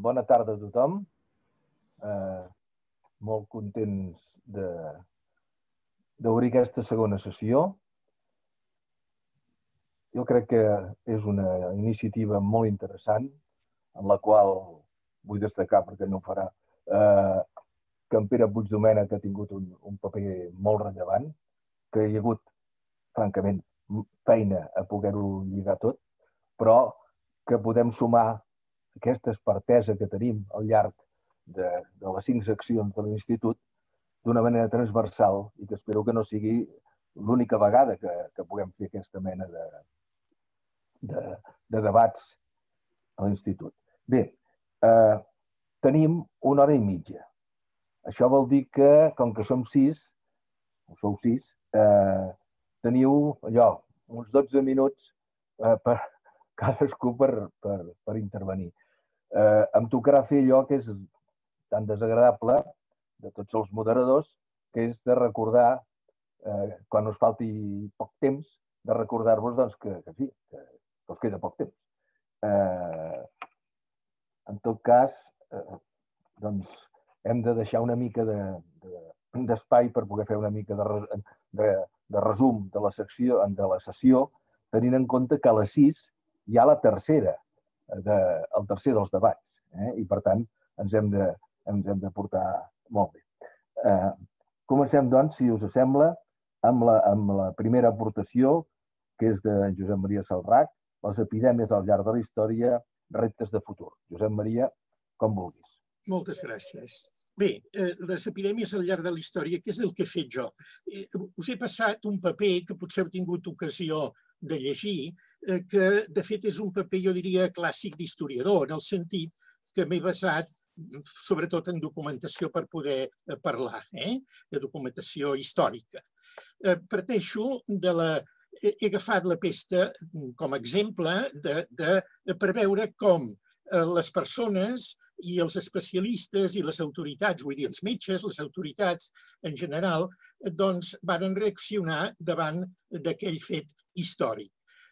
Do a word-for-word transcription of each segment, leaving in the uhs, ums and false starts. Bona tarda a tothom. Molt contents d'obrir aquesta segona sessió. Jo crec que és una iniciativa molt interessant, en la qual vull destacar, perquè no ho farà, que en Pere Puigdomènech ha tingut un paper molt rellevant, que hi ha hagut, francament, feina a poder-ho lligar tot, però que podem sumar aquesta expertesa que tenim al llarg de les cinc seccions de l'Institut d'una manera transversal i que espero que no sigui l'única vegada que puguem fer aquesta mena de debats a l'Institut. Bé, tenim una hora i mitja. Això vol dir que, com que som sis, o sou sis, teniu allò, uns dotze minuts per cadascú per intervenir. Em tocarà fer allò que és tan desagradable de tots els moderadors, que és de recordar, quan us falti poc temps, de recordar-vos que us queda poc temps. En tot cas, hem de deixar una mica d'espai per poder fer una mica de resum de la sessió, tenint en compte que a les sis hi ha la tercera, el tercer dels debats, i per tant ens hem de portar molt bé. Comencem, doncs, si us sembla, amb la primera aportació, que és de Josep Maria Salrach, les epidèmies al llarg de la història, reptes de futur. Josep Maria, com vulguis. Moltes gràcies. Bé, les epidèmies al llarg de la història, què és el que he fet jo? Us he passat un paper que potser heu tingut ocasió de llegir, que de fet és un paper, jo diria, clàssic d'historiador, en el sentit que m'he basat sobretot en documentació per poder parlar, de documentació històrica. Parteixo de la... He agafat la pesta com a exemple per veure com les persones i els especialistes i les autoritats, vull dir, els metges, les autoritats en general, doncs van reaccionar davant d'aquell fet històric.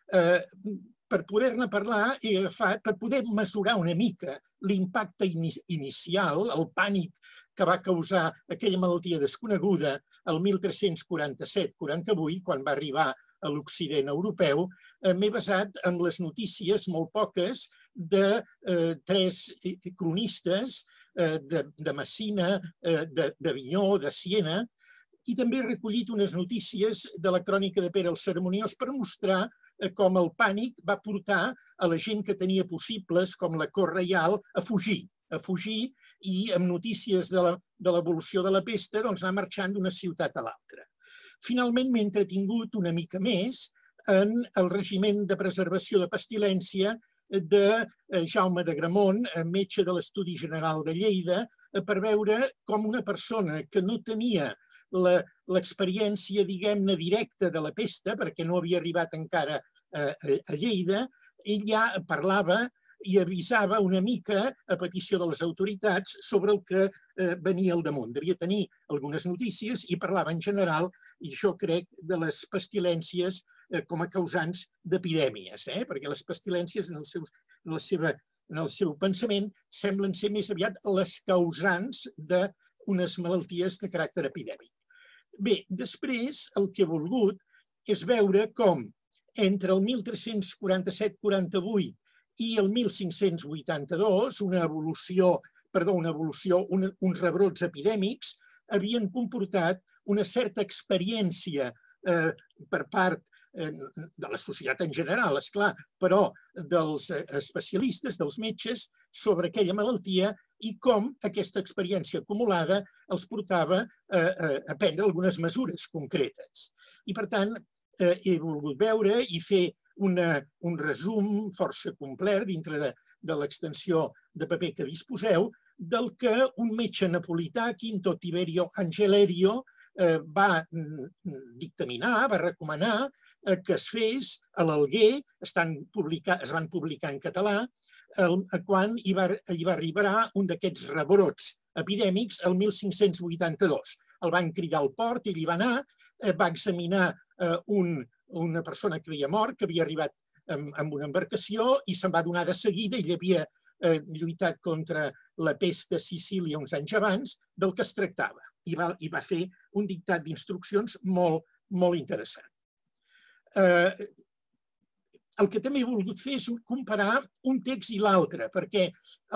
Per poder-ne parlar, he agafat, per poder mesurar una mica l'impacte inicial, el pànic que va causar aquella malaltia desconeguda el mil tres-cents quaranta-set quaranta-vuit, quan va arribar a l'Occident europeu, m'he basat en les notícies, molt poques, de tres cronistes de Massina, d'Avinyó, de Siena, i també he recollit unes notícies de la crònica de Pere el Cerimoniós per mostrar com el pànic va portar a la gent que tenia possibles, com la cort reial, a fugir, a fugir i amb notícies de l'evolució de la pesta anar marxant d'una ciutat a l'altra. Finalment m'he entretingut una mica més en el regiment de preservació de pestilència de Jaume de Gramont, metge de l'Estudi General de Lleida, per veure com una persona que no tenia l'experiència, diguem-ne, directa de la pesta, perquè no havia arribat encara a Lleida, ell ja parlava i avisava una mica, a petició de les autoritats, sobre el que venia al damunt. Devia tenir algunes notícies i parlava en general, i jo crec, de les pestilències com a causants d'epidèmies, perquè les pestilències, en el seu pensament, semblen ser més aviat les causants d'unes malalties de caràcter epidèmic. Bé, després el que he volgut és veure com entre el mil tres-cents quaranta-set quaranta-vuit i el mil cinc-cents vuitanta-dos una evolució, perdó, una evolució, uns rebrots epidèmics havien comportat una certa experiència per part de la societat en general, esclar, però dels especialistes, dels metges, sobre aquella malaltia i com aquesta experiència acumulada els portava a prendre algunes mesures concretes. I, per tant, he volgut veure i fer un resum força complet dintre de l'extensió de paper que disposeu del que un metge napolità, Quinto Tiberio Angelerio, va dictaminar, va recomanar que es fes a l'Alguer, es van publicar en català, quan hi va arribar un d'aquests rebrots epidèmics el mil cinc-cents vuitanta-dos. El van cridar al port, ell hi va anar, va examinar una persona que havia mort, que havia arribat amb una embarcació i se'n va donar de seguida, ell havia lluitat contra la pest de Sicília uns anys abans, del que es tractava. I va fer un dictat d'instruccions molt, molt interessant. El que també he volgut fer és comparar un text i l'altre, perquè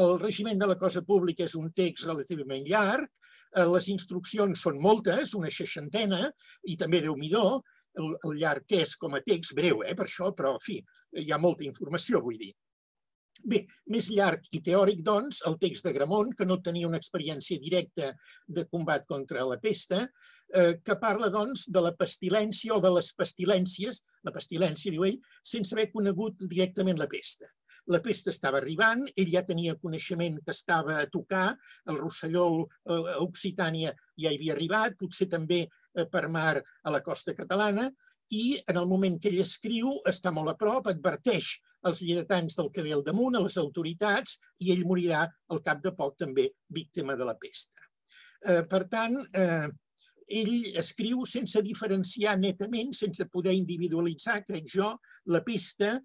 el regiment de la cosa pública és un text relativament llarg, les instruccions són moltes, una seixantena, i també Déu-n'hi-do, el llarg que és com a text, breu, per això, però, en fi, hi ha molta informació, vull dir. Bé, més llarg i teòric, doncs, el text de Gramont, que no tenia una experiència directa de combat contra la pesta, que parla, doncs, de la pestilència o de les pestilències, la pestilència, diu ell, sense haver conegut directament la pesta. La pesta estava arribant, ell ja tenia coneixement que estava a tocar, el Rosselló, Occitània, ja hi havia arribat, potser també per mar a la costa catalana, i en el moment que ell escriu està molt a prop, adverteix els lleidatans del que ve al damunt, a les autoritats, i ell morirà al cap de poc també víctima de la pesta. Per tant, ell escriu sense diferenciar netament, sense poder individualitzar, crec jo, la pesta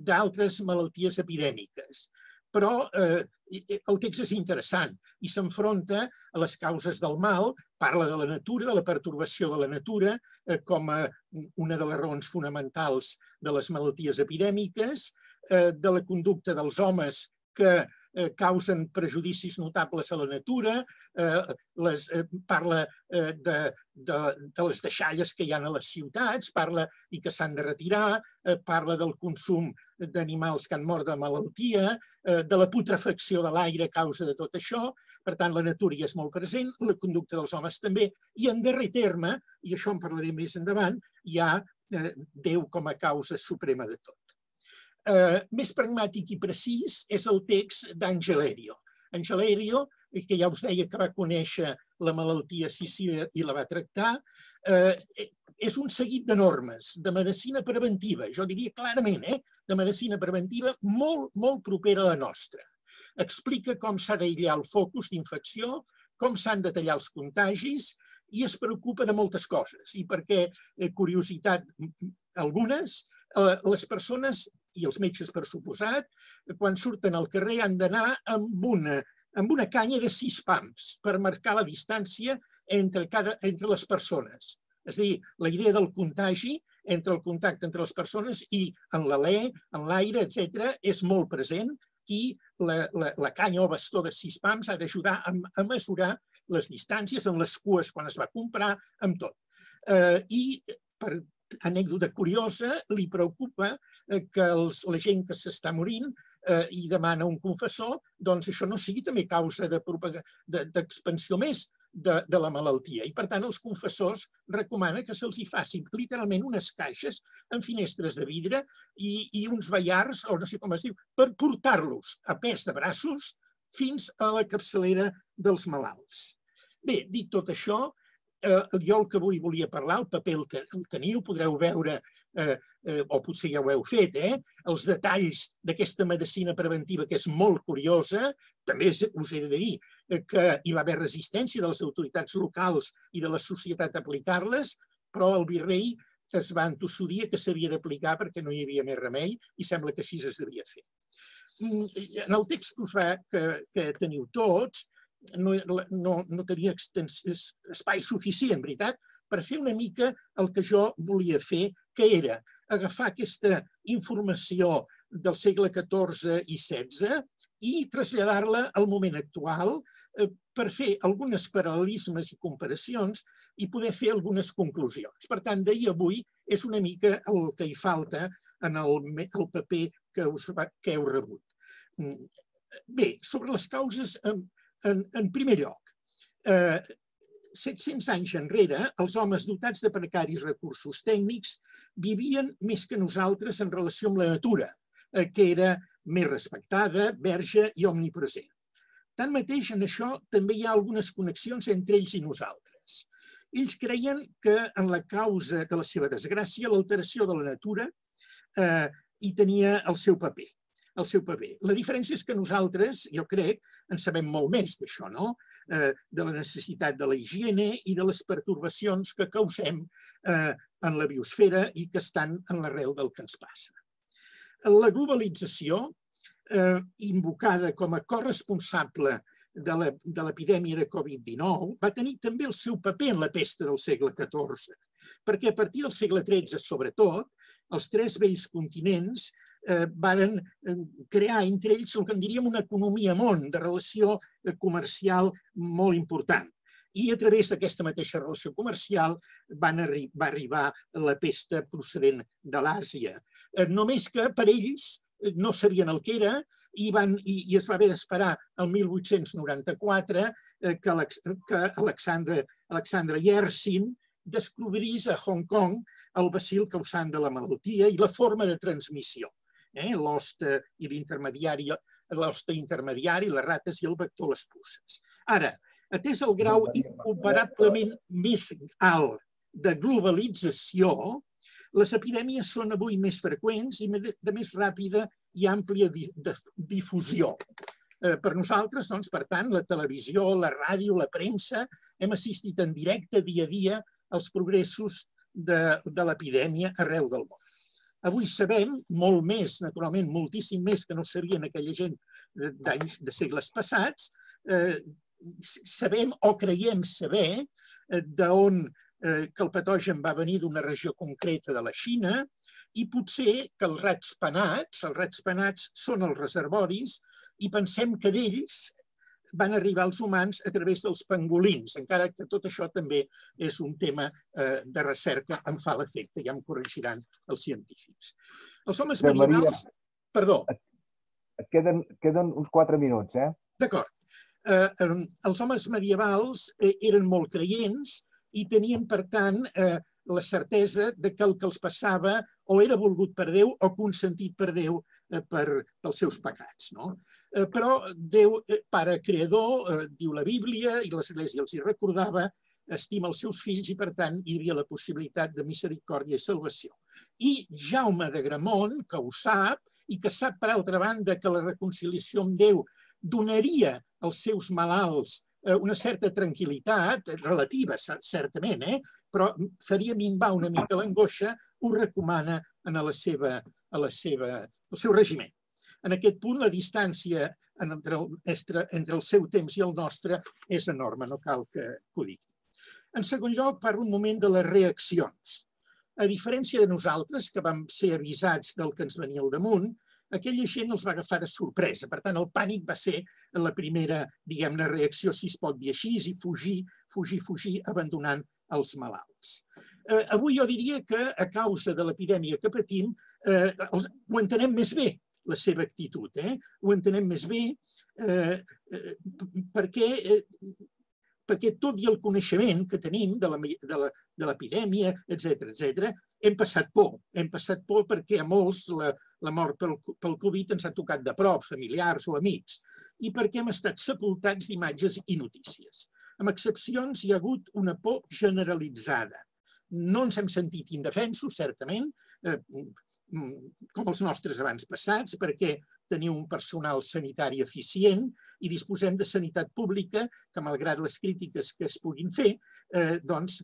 d'altres malalties epidèmiques. Però el text és interessant i s'enfronta a les causes del mal, parla de la natura, de la pertorbació de la natura, com a una de les raons fonamentals de les malalties epidèmiques, de la conducta dels homes que causen prejudicis notables a la natura, parla de les deixalles que hi ha a les ciutats i que s'han de retirar, parla del consum d'animals que han mort de malaltia, de la putrefacció de l'aire a causa de tot això. Per tant, la natura hi és molt present, la conducta dels homes també, i en darrer terme, i això en parlaré més endavant, hi ha Déu com a causa suprema de tot. Més pragmàtic i precís és el text d'Angelerio. Angelerio, que ja us deia que va conèixer la malaltia sicílica i la va tractar, és un seguit de normes de medicina preventiva, jo diria clarament, de medicina preventiva molt, molt propera a la nostra. Explica com s'ha d'aïllar el focus d'infecció, com s'han de tallar els contagis, i es preocupa de moltes coses. I perquè, curiositat algunes, les persones i els metges, per suposat, quan surten al carrer han d'anar amb una canya de sis pams per marcar la distància entre les persones. És a dir, la idea del contagi, entre el contacte entre les persones i en l'alè, en l'aire, etcètera, és molt present i la canya o bastó de sis pams ha d'ajudar a mesurar les distàncies, en les cues quan es va comprar, amb tot. I, per anècdota curiosa, li preocupa que la gent que s'està morint i demana un confessor, doncs això no sigui també causa d'expansió més de la malaltia. I, per tant, els confessors recomana que se'ls hi facin literalment unes caixes amb finestres de vidre i uns baiars, o no sé com es diu, per portar-los a pes de braços fins a la capçalera dels malalts. Bé, dit tot això, jo el que avui volia parlar, el paper el teniu, podreu veure, o potser ja ho heu fet, els detalls d'aquesta medicina preventiva, que és molt curiosa. També us he de dir que hi va haver resistència de les autoritats locals i de la societat a aplicar-les, però el virrei es va entossudir que s'havia d'aplicar perquè no hi havia més remei i sembla que així es devia fer. En el text que teniu tots, no tenia espai suficient, en veritat, per fer una mica el que jo volia fer, que era agafar aquesta informació del segle catorze i setze i traslladar-la al moment actual per fer algunes paral·lelismes i comparacions i poder fer algunes conclusions. Per tant, d'ahir a avui és una mica el que hi falta en el paper que heu rebut. Bé, sobre les causes... En primer lloc, set-cents anys enrere, els homes dotats de precaris recursos tècnics vivien més que nosaltres en relació amb la natura, que era més respectada, verge i omnipresent. Tanmateix, en això també hi ha algunes connexions entre ells i nosaltres. Ells creien que en la causa de la seva desgràcia, l'alteració de la natura hi tenia el seu paper. el seu paper. La diferència és que nosaltres, jo crec, en sabem molt més d'això, no? De la necessitat de la higiene i de les pertorbacions que causem en la biosfera i que estan en l'arrel del que ens passa. La globalització invocada com a corresponsable de l'epidèmia de Covid dinou, va tenir també el seu paper en la pesta del segle catorze, perquè a partir del segle tretze, sobretot, els tres vells continents varen crear entre ells el que en diríem una economia món de relació comercial molt important. I a través d'aquesta mateixa relació comercial va arribar la pesta procedent de l'Àsia. Només que per ells no sabien el que era i es va haver d'esperar el mil vuit-cents noranta-quatre que Alexandre Yersin descobrís a Hong Kong el bacil causant de la malaltia i la forma de transmissió, l'hoste i l'intermediari, l'hoste intermediari, les rates i el vector, les puces. Ara, atès el grau incomparablement més alt de globalització, les epidèmies són avui més freqüents i de més ràpida i àmplia difusió. Per nosaltres, doncs, per tant, la televisió, la ràdio, la premsa, hem assistit en directe dia a dia als progressos de l'epidèmia arreu del món. Avui sabem molt més, naturalment, moltíssim més que no sabien aquella gent d'anys de segles passats. Sabem o creiem saber d'on que el patogen va venir d'una regió concreta de la Xina i potser que els rats penats, els rats penats són els reservoris i pensem que d'ells van arribar als humans a través dels pangolins, encara que tot això també és un tema de recerca, em fa l'efecte, ja em corregiran els científics. Els homes meridionals... Perdó. Et queden uns quatre minuts, eh? D'acord. Els homes medievals eren molt creients i tenien, per tant, la certesa que el que els passava o era volgut per Déu o consentit per Déu pels seus pecats. Però Déu, Pare Creador, diu la Bíblia, i l'Església els hi recordava, estima els seus fills i, per tant, hi havia la possibilitat de misericòrdia i salvació. I Jaume de Gramont, que ho sap, i que sap, per altra banda, que la reconciliació amb Déu donaria als seus malalts una certa tranquil·litat, relativa, certament, però faria minvar una mica l'angoixa, ho recomana en el seu regiment. En aquest punt, la distància entre el seu temps i el nostre és enorme, no cal que ho digui. En segon lloc, parlo un moment de les reaccions. A diferència de nosaltres, que vam ser avisats del que ens venia al damunt, aquella gent els va agafar de sorpresa. Per tant, el pànic va ser la primera, diguem-ne, reacció, si es pot dir així, i fugir, fugir, fugir, abandonant els malalts. Avui jo diria que, a causa de l'epidèmia que patim, ho entenem més bé, la seva actitud. Ho entenem més bé perquè, tot i el coneixement que tenim de l'epidèmia, etcètera, hem passat por. Hem passat por perquè a molts... La mort pel Covid ens ha tocat de prop, familiars o amics, i perquè hem estat sepultats d'imatges i notícies. Amb excepcions hi ha hagut una por generalitzada. No ens hem sentit indefensos, certament, com els nostres abans passats, perquè tenim un personal sanitari eficient i disposem de sanitat pública que, malgrat les crítiques que es puguin fer, doncs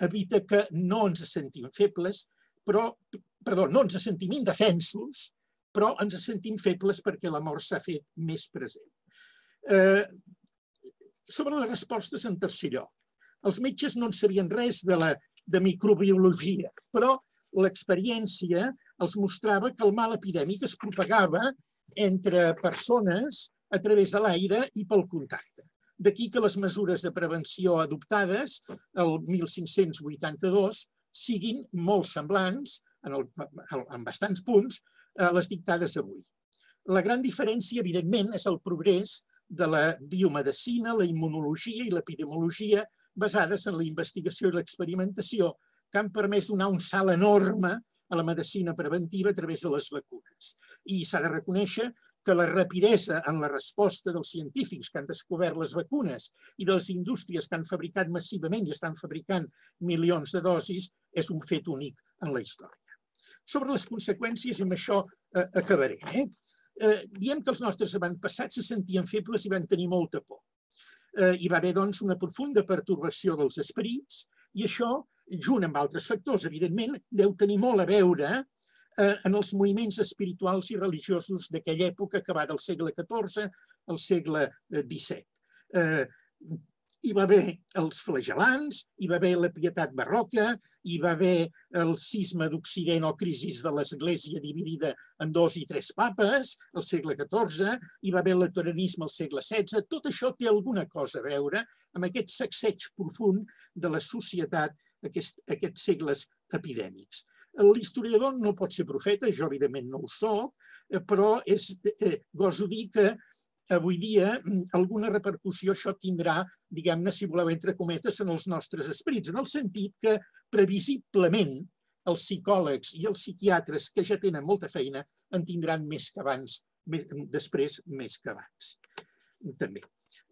evita que no ens sentim febles, però... Perdó, no ens sentim indefensos, però ens sentim febles perquè la mort s'ha fet més present. Sobre les respostes, en tercer lloc. Els metges no en sabien res de microbiologia, però l'experiència els mostrava que el mal epidèmic es propagava entre persones a través de l'aire i pel contacte. D'aquí que les mesures de prevenció adoptades el mil cinc-cents vuitanta-dos siguin molt semblants en bastants punts, les dictades avui. La gran diferència, evidentment, és el progrés de la biomedicina, la immunologia i l'epidemiologia basades en la investigació i l'experimentació que han permès donar un salt enorme a la medicina preventiva a través de les vacunes. I s'ha de reconèixer que la rapidesa en la resposta dels científics que han descobert les vacunes i de les indústries que han fabricat massivament i estan fabricant milions de dosis és un fet únic en la història. Sobre les conseqüències, amb això acabaré. Diem que els nostres avantpassats se sentien febles i van tenir molta por. Hi va haver, doncs, una profunda pertorbació dels esperits i això, junt amb altres factors, evidentment, deu tenir molt a veure en els moviments espirituals i religiosos d'aquella època que va del segle catorze al segle disset. Hi va haver els flagelants, hi va haver la pietat barroca, hi va haver el cisma d'Occident o crisi de l'Església dividida en dos i tres papes, al segle catorze, hi va haver l'atoranisme al segle setze. Tot això té alguna cosa a veure amb aquest sacseig profund de la societat aquests segles epidèmics. L'historiador no pot ser profeta, jo evidentment no ho soc, però goso dir que avui dia alguna repercussió això tindrà, diguem-ne, si voleu, entre cometes, en els nostres esprits, en el sentit que, previsiblement, els psicòlegs i els psiquiatres, que ja tenen molta feina, en tindran més que abans, després més que abans, també.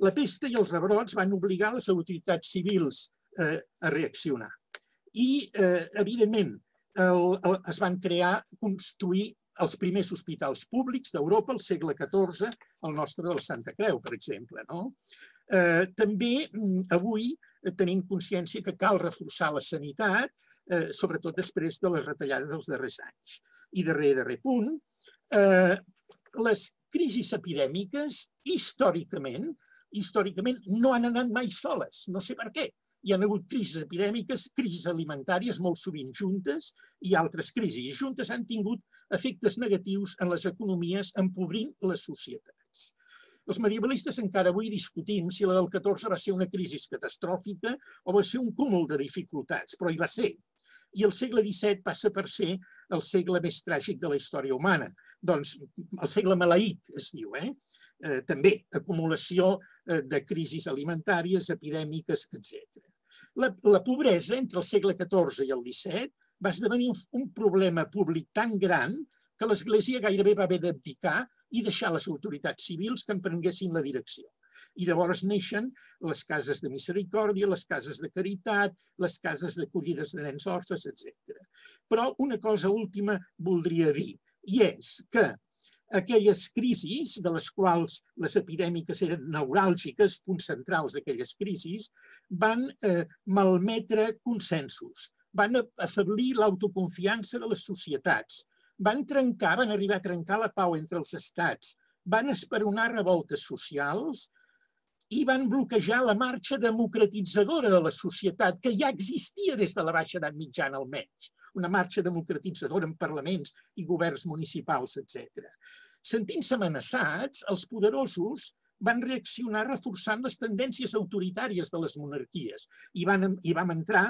La pesta i els rebrots van obligar les autoritats civils a reaccionar. I, evidentment, es van crear, construir els primers hospitals públics d'Europa al segle catorze, el nostre de la Santa Creu, per exemple. També avui tenim consciència que cal reforçar la sanitat, sobretot després de les retallades dels darrers anys. I darrer, darrer punt, les crisis epidèmiques, històricament, històricament no han anat mai soles, no sé per què. Hi ha hagut crisis epidèmiques, crisis alimentàries, molt sovint juntes, i altres crisis. Juntes han tingut efectes negatius en les economies, empobrint les societats. Els medievalistes encara avui discutim si la del catorze va ser una crisi catastròfica o va ser un cúmul de dificultats, però hi va ser. I el segle disset passa per ser el segle més tràgic de la història humana. Doncs el segle maleït, es diu, eh? També acumulació de crisis alimentàries, epidèmiques, etcètera. La pobresa entre el segle catorze i el disset va esdevenir un problema públic tan gran que l'Església gairebé va haver d'abdicar i deixar les autoritats civils que en prenguessin la direcció. I llavors neixen les cases de misericòrdia, les cases de caritat, les cases d'acollides de nens orfes, etcètera. Però una cosa última voldria dir, i és que aquelles crisis, de les quals les epidèmiques eren neuràlgiques, concentrals d'aquelles crisis, van malmetre consensos, van afeblir l'autoconfiança de les societats, van trencar, van arribar a trencar la pau entre els estats, van esperonar revoltes socials i van bloquejar la marxa democratitzadora de la societat, que ja existia des de la baixa edat mitjana almenys, una marxa democratitzadora en parlaments i governs municipals, etcètera. Sentint-se amenaçats, els poderosos van reaccionar reforçant les tendències autoritàries de les monarquies i vam entrar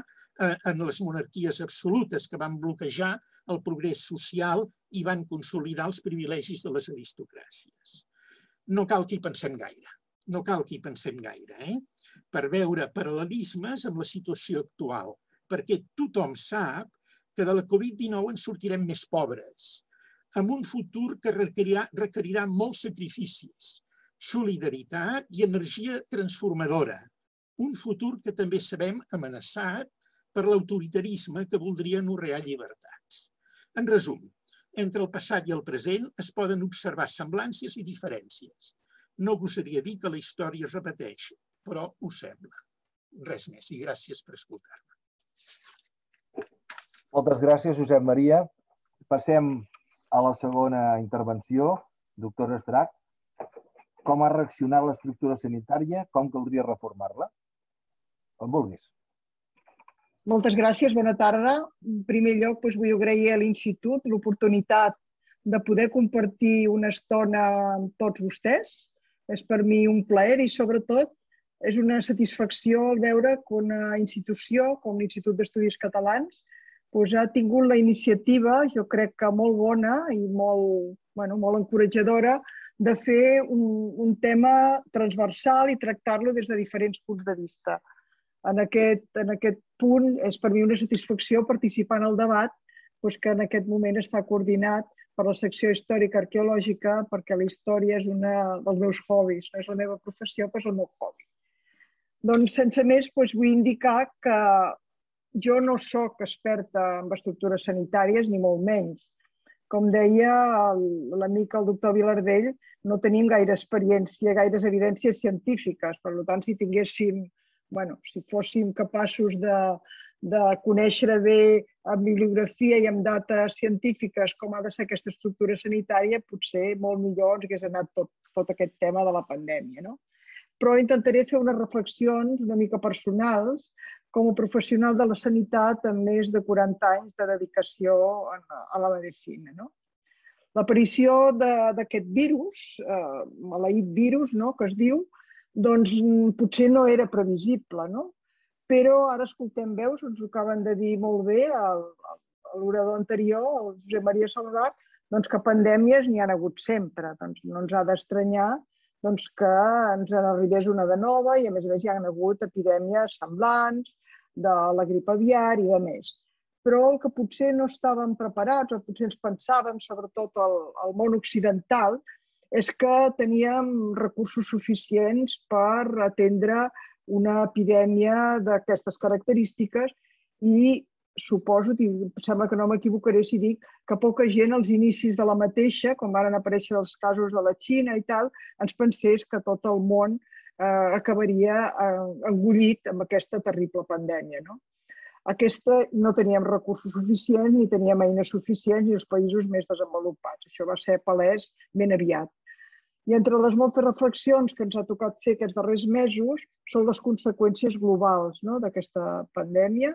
en les monarquies absolutes que van bloquejar el progrés social i van consolidar els privilegis de les aristocràcies. No cal que hi pensem gaire, no cal que hi pensem gaire, per veure paral·lelismes amb la situació actual, perquè tothom sap que de la Covid dinou en sortirem més pobres, amb un futur que requerirà molts sacrificis, solidaritat i energia transformadora. Un futur que també sabem amenaçat per l'autoritarisme que voldria anorrear llibertats. En resum, entre el passat i el present es poden observar semblances i diferències. No gosaria dir que la història es repeteix, però ho sembla. Res més i gràcies per escoltar-me. Moltes gràcies, Josep Maria. Passem a la segona intervenció, doctora Estrach. Com ha reaccionat l'estructura sanitària? Com caldria reformar-la? Com vulguis. Moltes gràcies, bona tarda. En primer lloc, vull agrair a l'Institut l'oportunitat de poder compartir una estona amb tots vostès. És per mi un plaer i, sobretot, és una satisfacció veure que una institució com l'Institut d'Estudis Catalans ha tingut la iniciativa, jo crec que molt bona i molt encoratjadora, de fer un tema transversal i tractar-lo des de diferents punts de vista. En aquest punt és per mi una satisfacció participar en el debat que en aquest moment està coordinat per la Secció Històrico-Arqueològica perquè la història és un dels meus hobbies, no és la meva professió, però és el meu hobby. Doncs, sense més, vull indicar que jo no sóc experta en estructures sanitàries, ni molt menys. Com deia l'amic, el doctor Vilardell, no tenim gaire experiència, gaires evidències científiques. Per tant, si tinguéssim, bueno, si fóssim capaços de de conèixer bé amb bibliografia i amb dates científiques com ha de ser aquesta estructura sanitària, potser molt millor ens hagués anat tot, tot aquest tema de la pandèmia, no? Però intentaré fer unes reflexions una mica personals com a professional de la sanitat amb més de quaranta anys de dedicació a la medicina, no? L'aparició d'aquest virus, maleït virus, que es diu, doncs potser no era previsible, no? Però ara escoltem veus, ens ho acaben de dir molt bé a l'orador anterior, el Josep Maria Salrach, doncs que pandèmies n'hi han hagut sempre. Doncs no ens ha d'estranyar que ens n'arribés una de nova i a més a més hi han hagut epidèmies semblants de la grip aviar i de més. Però el que potser no estàvem preparats o potser ens pensàvem, sobretot al món occidental, és que teníem recursos suficients per atendre una epidèmia d'aquestes característiques i suposo, sembla que no m'equivocaré si dic, que poca gent als inicis de la mateixa, quan van aparèixer els casos de la Xina i tal, ens pensés que tot el món acabaria engullit amb aquesta terrible pandèmia, no? Aquesta no teníem recursos suficients, ni teníem eines suficients, ni els països més desenvolupats. Això va ser palès ben aviat. I entre les moltes reflexions que ens ha tocat fer aquests darrers mesos són les conseqüències globals d'aquesta pandèmia,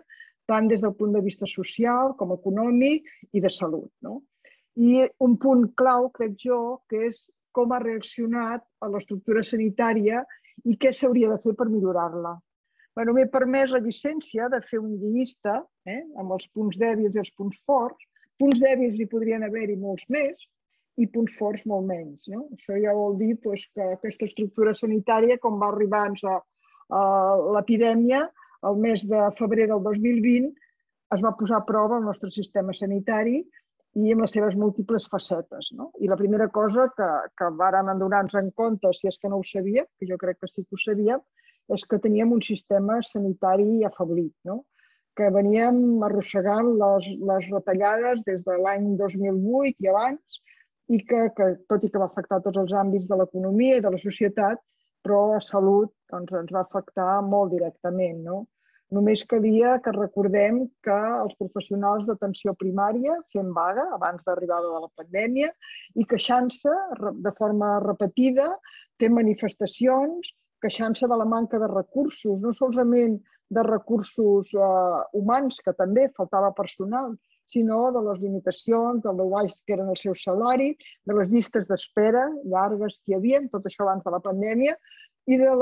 tant des del punt de vista social com econòmic i de salut. I un punt clau, crec jo, que és com ha reaccionat a l'estructura sanitària i què s'hauria de fer per millorar-la. Bé, m'he permès la llicència de fer un llista amb els punts dèbils i els punts forts. Punts dèbils hi podrien haver-hi molts més, i punts forts molt menys. Això ja vol dir que aquesta estructura sanitària, com va arribar l'epidèmia, el mes de febrer del dos mil vint, es va posar a prova el nostre sistema sanitari i amb les seves múltiples facetes. I la primera cosa que vàrem adonar-nos en compte, si és que no ho sabíem, que jo crec que sí que ho sabíem, és que teníem un sistema sanitari afeblit, que veníem arrossegant les retallades des de l'any dos mil vuit i abans, i que, tot i que va afectar tots els àmbits de l'economia i de la societat, però a salut ens va afectar molt directament. Només calia que recordem que els professionals d'atenció primària fent vaga abans d'arribada de la pandèmia i queixant-se de forma repetida, fent manifestacions, queixant-se de la manca de recursos, no solament de recursos humans, que també faltava personal, sinó de les limitacions, de lo baix que eren el seu salari, de les llistes d'espera llargues que hi havia, tot això abans de la pandèmia, i de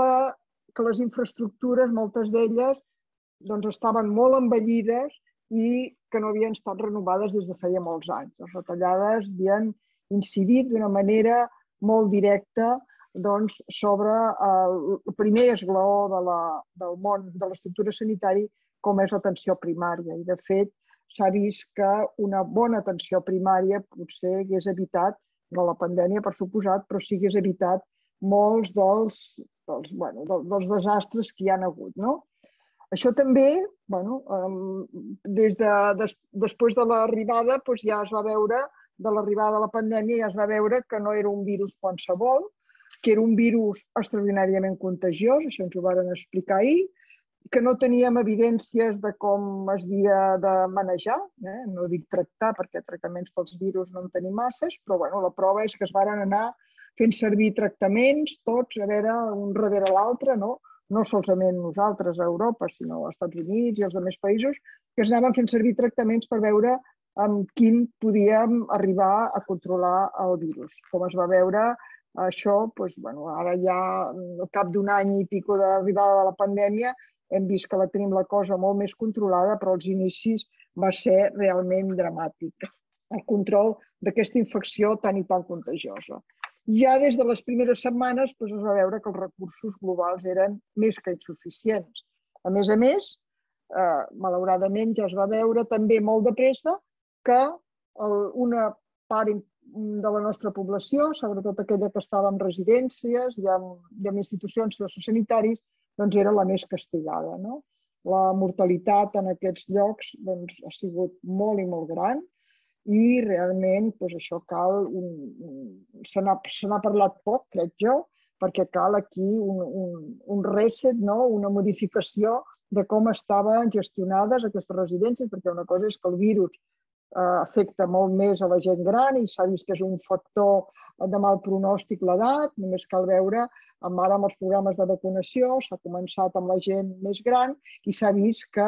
que les infraestructures, moltes d'elles, estaven molt envellides i que no havien estat renovades des de feia molts anys. Les retallades havien incidit d'una manera molt directa sobre el primer esglaó del món de l'estructura sanitària, com és l'atenció primària. I, de fet, s'ha vist que una bona atenció primària potser hagués evitat, no la pandèmia per suposat, però sí que hagués evitat molts dels desastres que hi ha hagut. Això també, després de l'arribada, ja es va veure, de l'arribada de la pandèmia, ja es va veure que no era un virus qualsevol, que era un virus extraordinàriament contagiós, això ens ho varen explicar ahir, que no teníem evidències de com es havia de manejar, no dic tractar perquè tractaments pels virus no en tenim masses, però la prova és que es van anar fent servir tractaments tots, a veure, un darrere l'altre, no solament nosaltres a Europa, sinó als Estats Units i als altres països, que es anaven fent servir tractaments per veure amb quin podíem arribar a controlar el virus. Com es va veure, això, ara ja al cap d'un any i pico de l'arribada de la pandèmia, hem vist que tenim la cosa molt més controlada, però als inicis va ser realment dramàtic el control d'aquesta infecció tan i tan contagiosa. Ja des de les primeres setmanes es va veure que els recursos globals eren més que insuficients. A més a més, malauradament ja es va veure també molt de pressa que una part de la nostra població, sobretot aquella que estava en residències i en institucions sociosanitaris, doncs era la més castigada. La mortalitat en aquests llocs ha sigut molt i molt gran i realment això cal... Se n'ha parlat poc, crec jo, perquè cal aquí un reset, una modificació de com estaven gestionades aquestes residències, perquè una cosa és que el virus afecta molt més a la gent gran i s'ha vist que és un factor de mal pronòstic l'edat, només cal veure, ara amb els programes de vacunació s'ha començat amb la gent més gran i s'ha vist que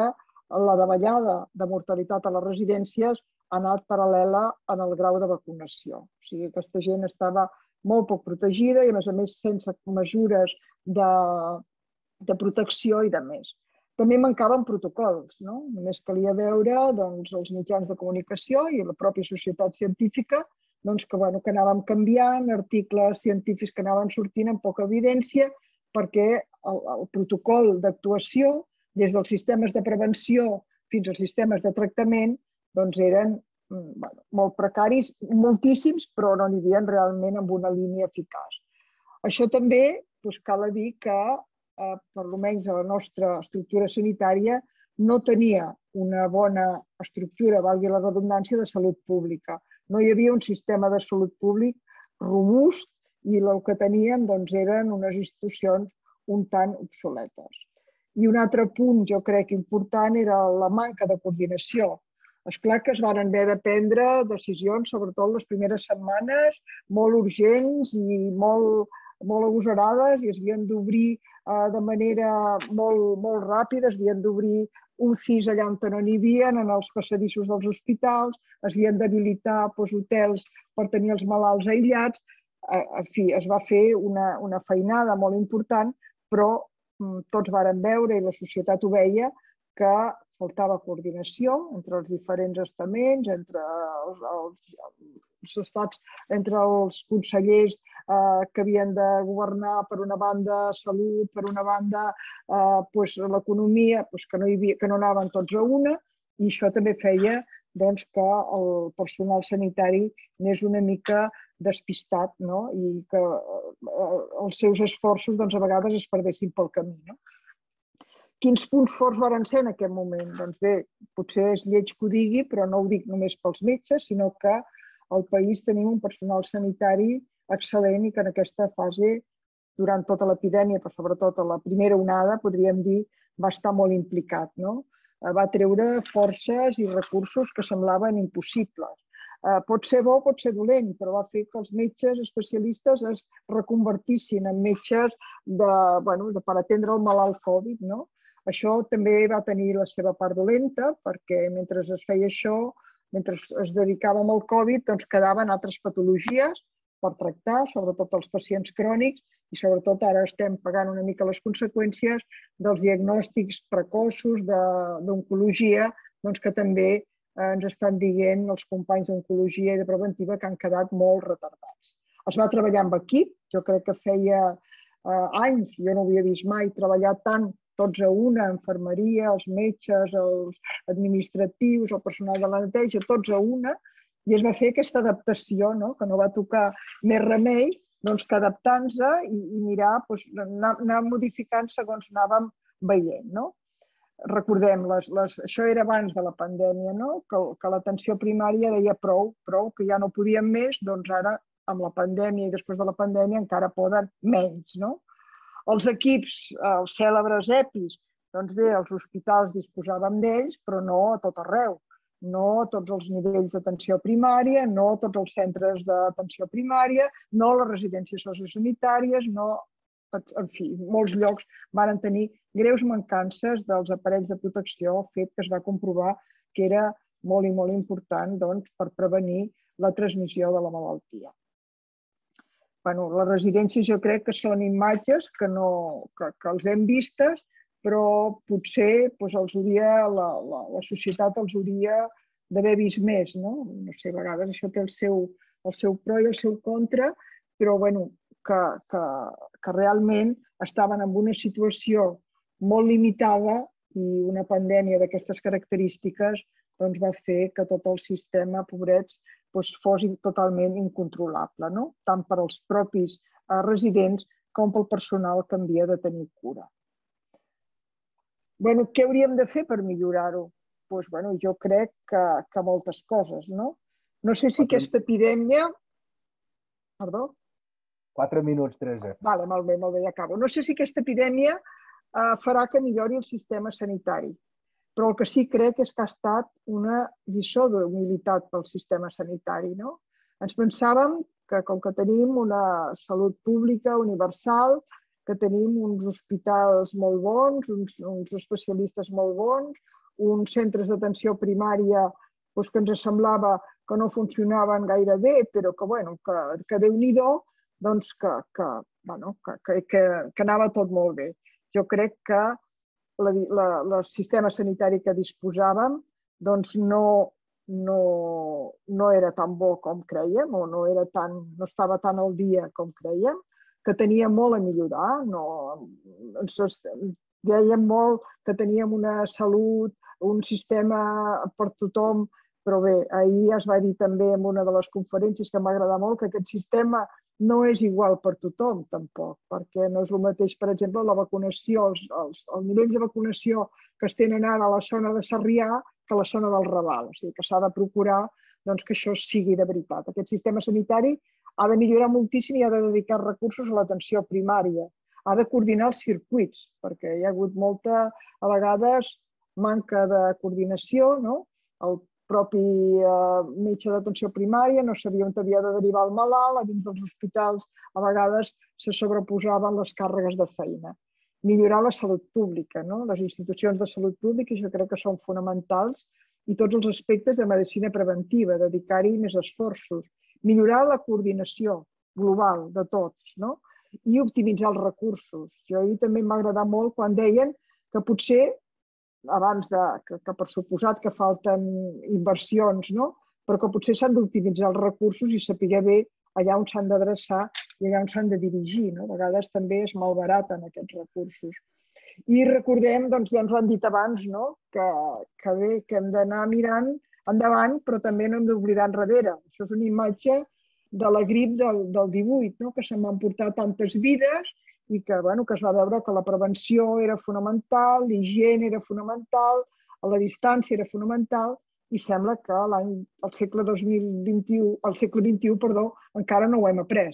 la davallada de mortalitat a les residències ha anat paral·lela en el grau de vacunació. O sigui, aquesta gent estava molt poc protegida i, a més a més, sense mesures de protecció i de més. També mancaven protocols, no? Només calia veure els mitjans de comunicació i la pròpia societat científica que anàvem canviant, articles científics que anaven sortint amb poca evidència perquè el protocol d'actuació, des dels sistemes de prevenció fins als sistemes de tractament, eren molt precaris, moltíssims, però no n'hi havia realment amb una línia eficaç. Això també cal dir que per almenys la nostra estructura sanitària no tenia una bona estructura, valgui la redundància, de salut pública. No hi havia un sistema de salut públic robust i el que teníem eren unes institucions un tant obsoletes. I un altre punt, jo crec, important era la manca de coordinació. És clar que es van haver de prendre decisions, sobretot les primeres setmanes, molt urgents i molt agosarades, i es havien d'obrir de manera molt ràpida, es havien d'obrir U C Is allà on no n'hi havia, en els passadissos dels hospitals, es havien d'habilitar hotels per tenir els malalts aïllats. En fi, es va fer una feinada molt important, però tots varen veure, i la societat ho veia, que faltava coordinació entre els diferents estaments, entre els estats, entre els consellers que havien de governar, per una banda salut, per una banda l'economia, que no anaven tots a una, i això també feia que el personal sanitari n'és una mica despistat i que els seus esforços a vegades es perdessin pel camí. Quins punts forts van ser en aquest moment? Doncs bé, potser és lleig que ho digui, però no ho dic només pels metges, sinó que al país tenim un personal sanitari excel·lent i que en aquesta fase, durant tota l'epidèmia, però sobretot a la primera onada, podríem dir, va estar molt implicat. Va treure forces i recursos que semblaven impossibles. Pot ser bo, pot ser dolent, però va fer que els metges especialistes es reconvertissin en metges per atendre el malalt Covid. Això també va tenir la seva part dolenta, perquè mentre es feia això, mentre es dedicàvem al Covid, doncs quedaven altres patologies per tractar, sobretot els pacients crònics, i sobretot ara estem pagant una mica les conseqüències dels diagnòstics precoços d'oncologia, que també ens estan dient els companys d'oncologia i de preventiva que han quedat molt retardats. Es va treballar amb equip, jo crec que feia anys, jo no ho havia vist mai, treballar tant tots a una, infermeria, els metges, els administratius, el personal de la neteja, tots a una, i es va fer aquesta adaptació, que no va tocar més remei, doncs que adaptant-se i mirar, anar modificant segons anàvem veient. Recordem, això era abans de la pandèmia, que l'atenció primària deia prou, prou, que ja no podien més, doncs ara amb la pandèmia i després de la pandèmia encara poden menys, no? Els equips, els cèlebres EPIs, doncs bé, els hospitals disposàvem d'ells, però no a tot arreu. No a tots els nivells d'atenció primària, no a tots els centres d'atenció primària, no a les residències sociosanitàries, en fi, molts llocs van tenir greus mancances dels aparells de protecció, fet que es va comprovar que era molt i molt important per prevenir la transmissió de la malaltia. Les residències jo crec que són imatges que els hem vistes, però potser la societat els hauria d'haver vist més. No sé, a vegades això té el seu pro i el seu contra, però que realment estaven en una situació molt limitada i una pandèmia d'aquestes característiques va fer que tot el sistema, pobrets, fos totalment incontrolable, tant per als propis residents com pel personal que havia de tenir cura. Què hauríem de fer per millorar-ho? Jo crec que moltes coses. No sé si aquesta epidèmia... Perdó? Quatre minuts, Teresa. Molt bé, ja acabo. No sé si aquesta epidèmia farà que millori el sistema sanitari. Però el que sí crec és que ha estat una lliçó d'humilitat pel sistema sanitari. Ens pensàvem que, com que tenim una salut pública universal, que tenim uns hospitals molt bons, uns especialistes molt bons, uns centres d'atenció primària que ens semblava que no funcionaven gaire bé, però que Déu-n'hi-do, que anava tot molt bé. Jo crec que el sistema sanitari que disposàvem no era tan bo com creiem o no estava tan al dia com creiem, que tenia molt a millorar. Dèiem molt que teníem una salut, un sistema per tothom, però bé, ahir es va dir també en una de les conferències que m'agrada molt que aquest sistema no és igual per tothom, tampoc, perquè no és el mateix, per exemple, la vacunació, els nivells de vacunació que es tenen ara a la zona de Sarrià que a la zona del Raval. O sigui, que s'ha de procurar que això sigui de veritat. Aquest sistema sanitari ha de millorar moltíssim i ha de dedicar recursos a l'atenció primària. Ha de coordinar els circuits, perquè hi ha hagut molta, a vegades, manca de coordinació, no? El propi metge d'atenció primària no sabia on havia de derivar el malalt, a dins dels hospitals a vegades se sobreposaven les càrregues de feina. Millorar la salut pública, les institucions de salut pública, jo crec que són fonamentals, i tots els aspectes de medicina preventiva, dedicar-hi més esforços. Millorar la coordinació global de tots i optimitzar els recursos. Jo ahir també em va agradar molt quan deien que potser abans que per suposat que falten inversions, però que potser s'han d'optimitzar els recursos i saber bé allà on s'han d'adreçar i allà on s'han de dirigir. A vegades també es malbaraten aquests recursos. I recordem, doncs ja ens ho han dit abans, que bé, que hem d'anar mirant endavant, però també no hem d'oblidar enrere. Això és una imatge de la grip del divuit, que se'n van portar tantes vides i que es va veure que la prevenció era fonamental, l'higiene era fonamental, la distància era fonamental, i sembla que al segle vint-i-u encara no ho hem après.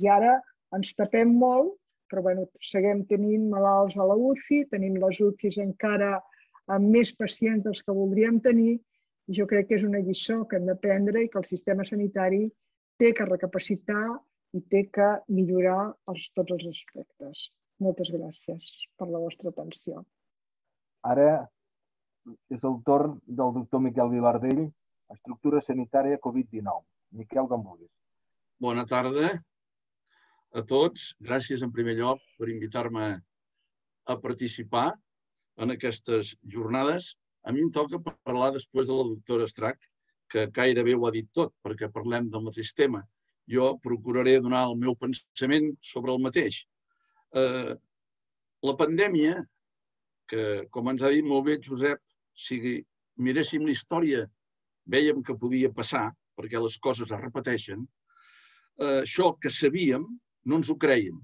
I ara ens tapem molt, però seguim tenint malalts a la U C I, tenim les U C Is encara amb més pacients dels que voldríem tenir, i jo crec que és una lliçó que hem d'aprendre i que el sistema sanitari té que recapacitar i té que millorar tots els aspectes. Moltes gràcies per la vostra atenció. Ara és el torn del doctor Miquel Vilardell, estructura sanitària Covid dinou. Miquel, com vulguis. Bona tarda a tots. Gràcies en primer lloc per invitar-me a participar en aquestes jornades. A mi em toca parlar després de la doctora Estrach, que gairebé ho ha dit tot, perquè parlem del mateix tema. Jo procuraré donar el meu pensament sobre el mateix. La pandèmia, que com ens ha dit molt bé Josep, si miréssim la història vèiem que podia passar, perquè les coses es repeteixen, això que sabíem no ens ho creiem,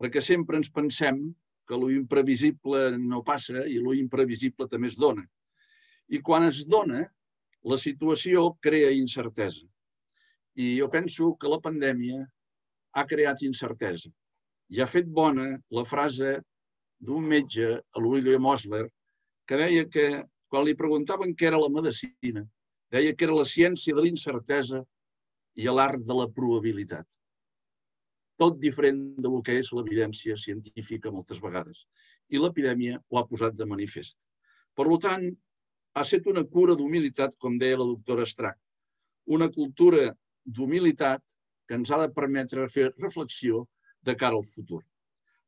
perquè sempre ens pensem que l'imprevisible no passa i l'imprevisible també es dona. I quan es dona, la situació crea incertesa. I jo penso que la pandèmia ha creat incertesa. I ha fet bona la frase d'un metge, Olivier Mosler, que deia que quan li preguntaven què era la medicina, deia que era la ciència de la incertesa i l'art de la probabilitat. Tot diferent del que és l'evidència científica moltes vegades. I l'epidèmia ho ha posat de manifest. Per tant, ha estat una cura d'humilitat, com deia la doctora Estrach. Una cultura d'humilitat que ens ha de permetre fer reflexió de cara al futur.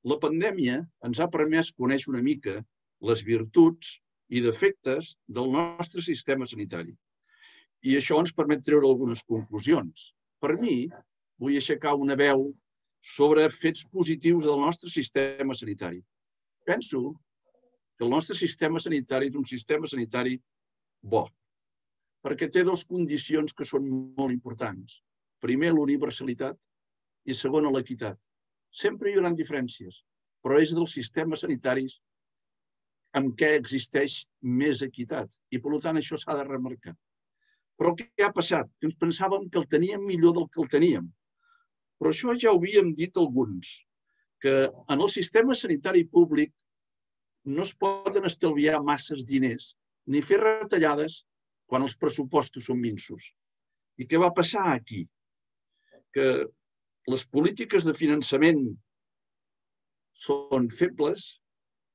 La pandèmia ens ha permès conèixer una mica les virtuts i defectes del nostre sistema sanitari. I això ens permet treure algunes conclusions. Per mi, vull aixecar una veu sobre fets positius del nostre sistema sanitari. Penso que el nostre sistema sanitari és un sistema sanitari bo, perquè té dues condicions que són molt importants. Primer, l'universalitat i segona, l'equitat. Sempre hi haurà diferències, però és dels sistemes sanitaris en què existeix més equitat. I, per tant, això s'ha de remarcar. Però què ha passat? Ens pensàvem que el teníem millor del que el teníem. Però això ja ho havíem dit alguns, que en el sistema sanitari públic no es poden estalviar masses diners ni fer retallades quan els pressupostos són minsos. I què va passar aquí? Que les polítiques de finançament són febles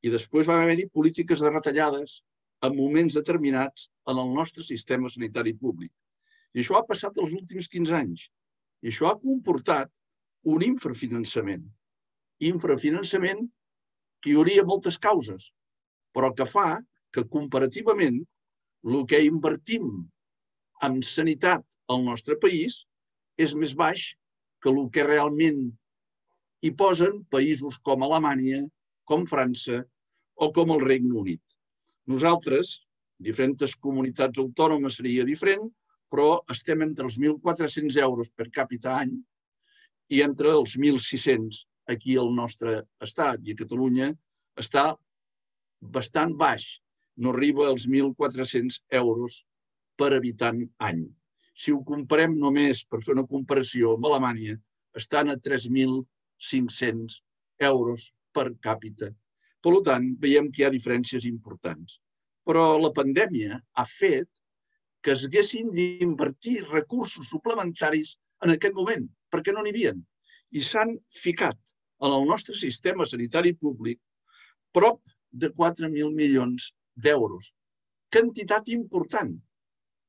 i després va haver-hi polítiques de retallades en moments determinats en el nostre sistema sanitari públic. I això ha passat els últims quinze anys. I això ha comportat un infrafinançament. Infrafinançament que hi hauria moltes causes, però que fa que comparativament el que invertim en sanitat al nostre país és més baix que el que realment hi posen països com Alemanya, com França o com el Regne Unit. Nosaltres, diferents comunitats autònomes seria diferent, però estem entre els mil quatre-cents euros per càpita any i entre els mil sis-cents aquí al nostre estat. I a Catalunya està bastant baix, no arriba als mil quatre-cents euros per habitant any. Si ho comparem només, per fer una comparació amb Alemanya, estan a tres mil cinc-cents euros per càpita. Per tant, veiem que hi ha diferències importants. Però la pandèmia ha fet que s'haguessin d'invertir recursos suplementaris en aquest moment, perquè no n'hi havia. I s'han ficat en el nostre sistema sanitari públic prop de quatre mil milions d'euros. Quantitat important,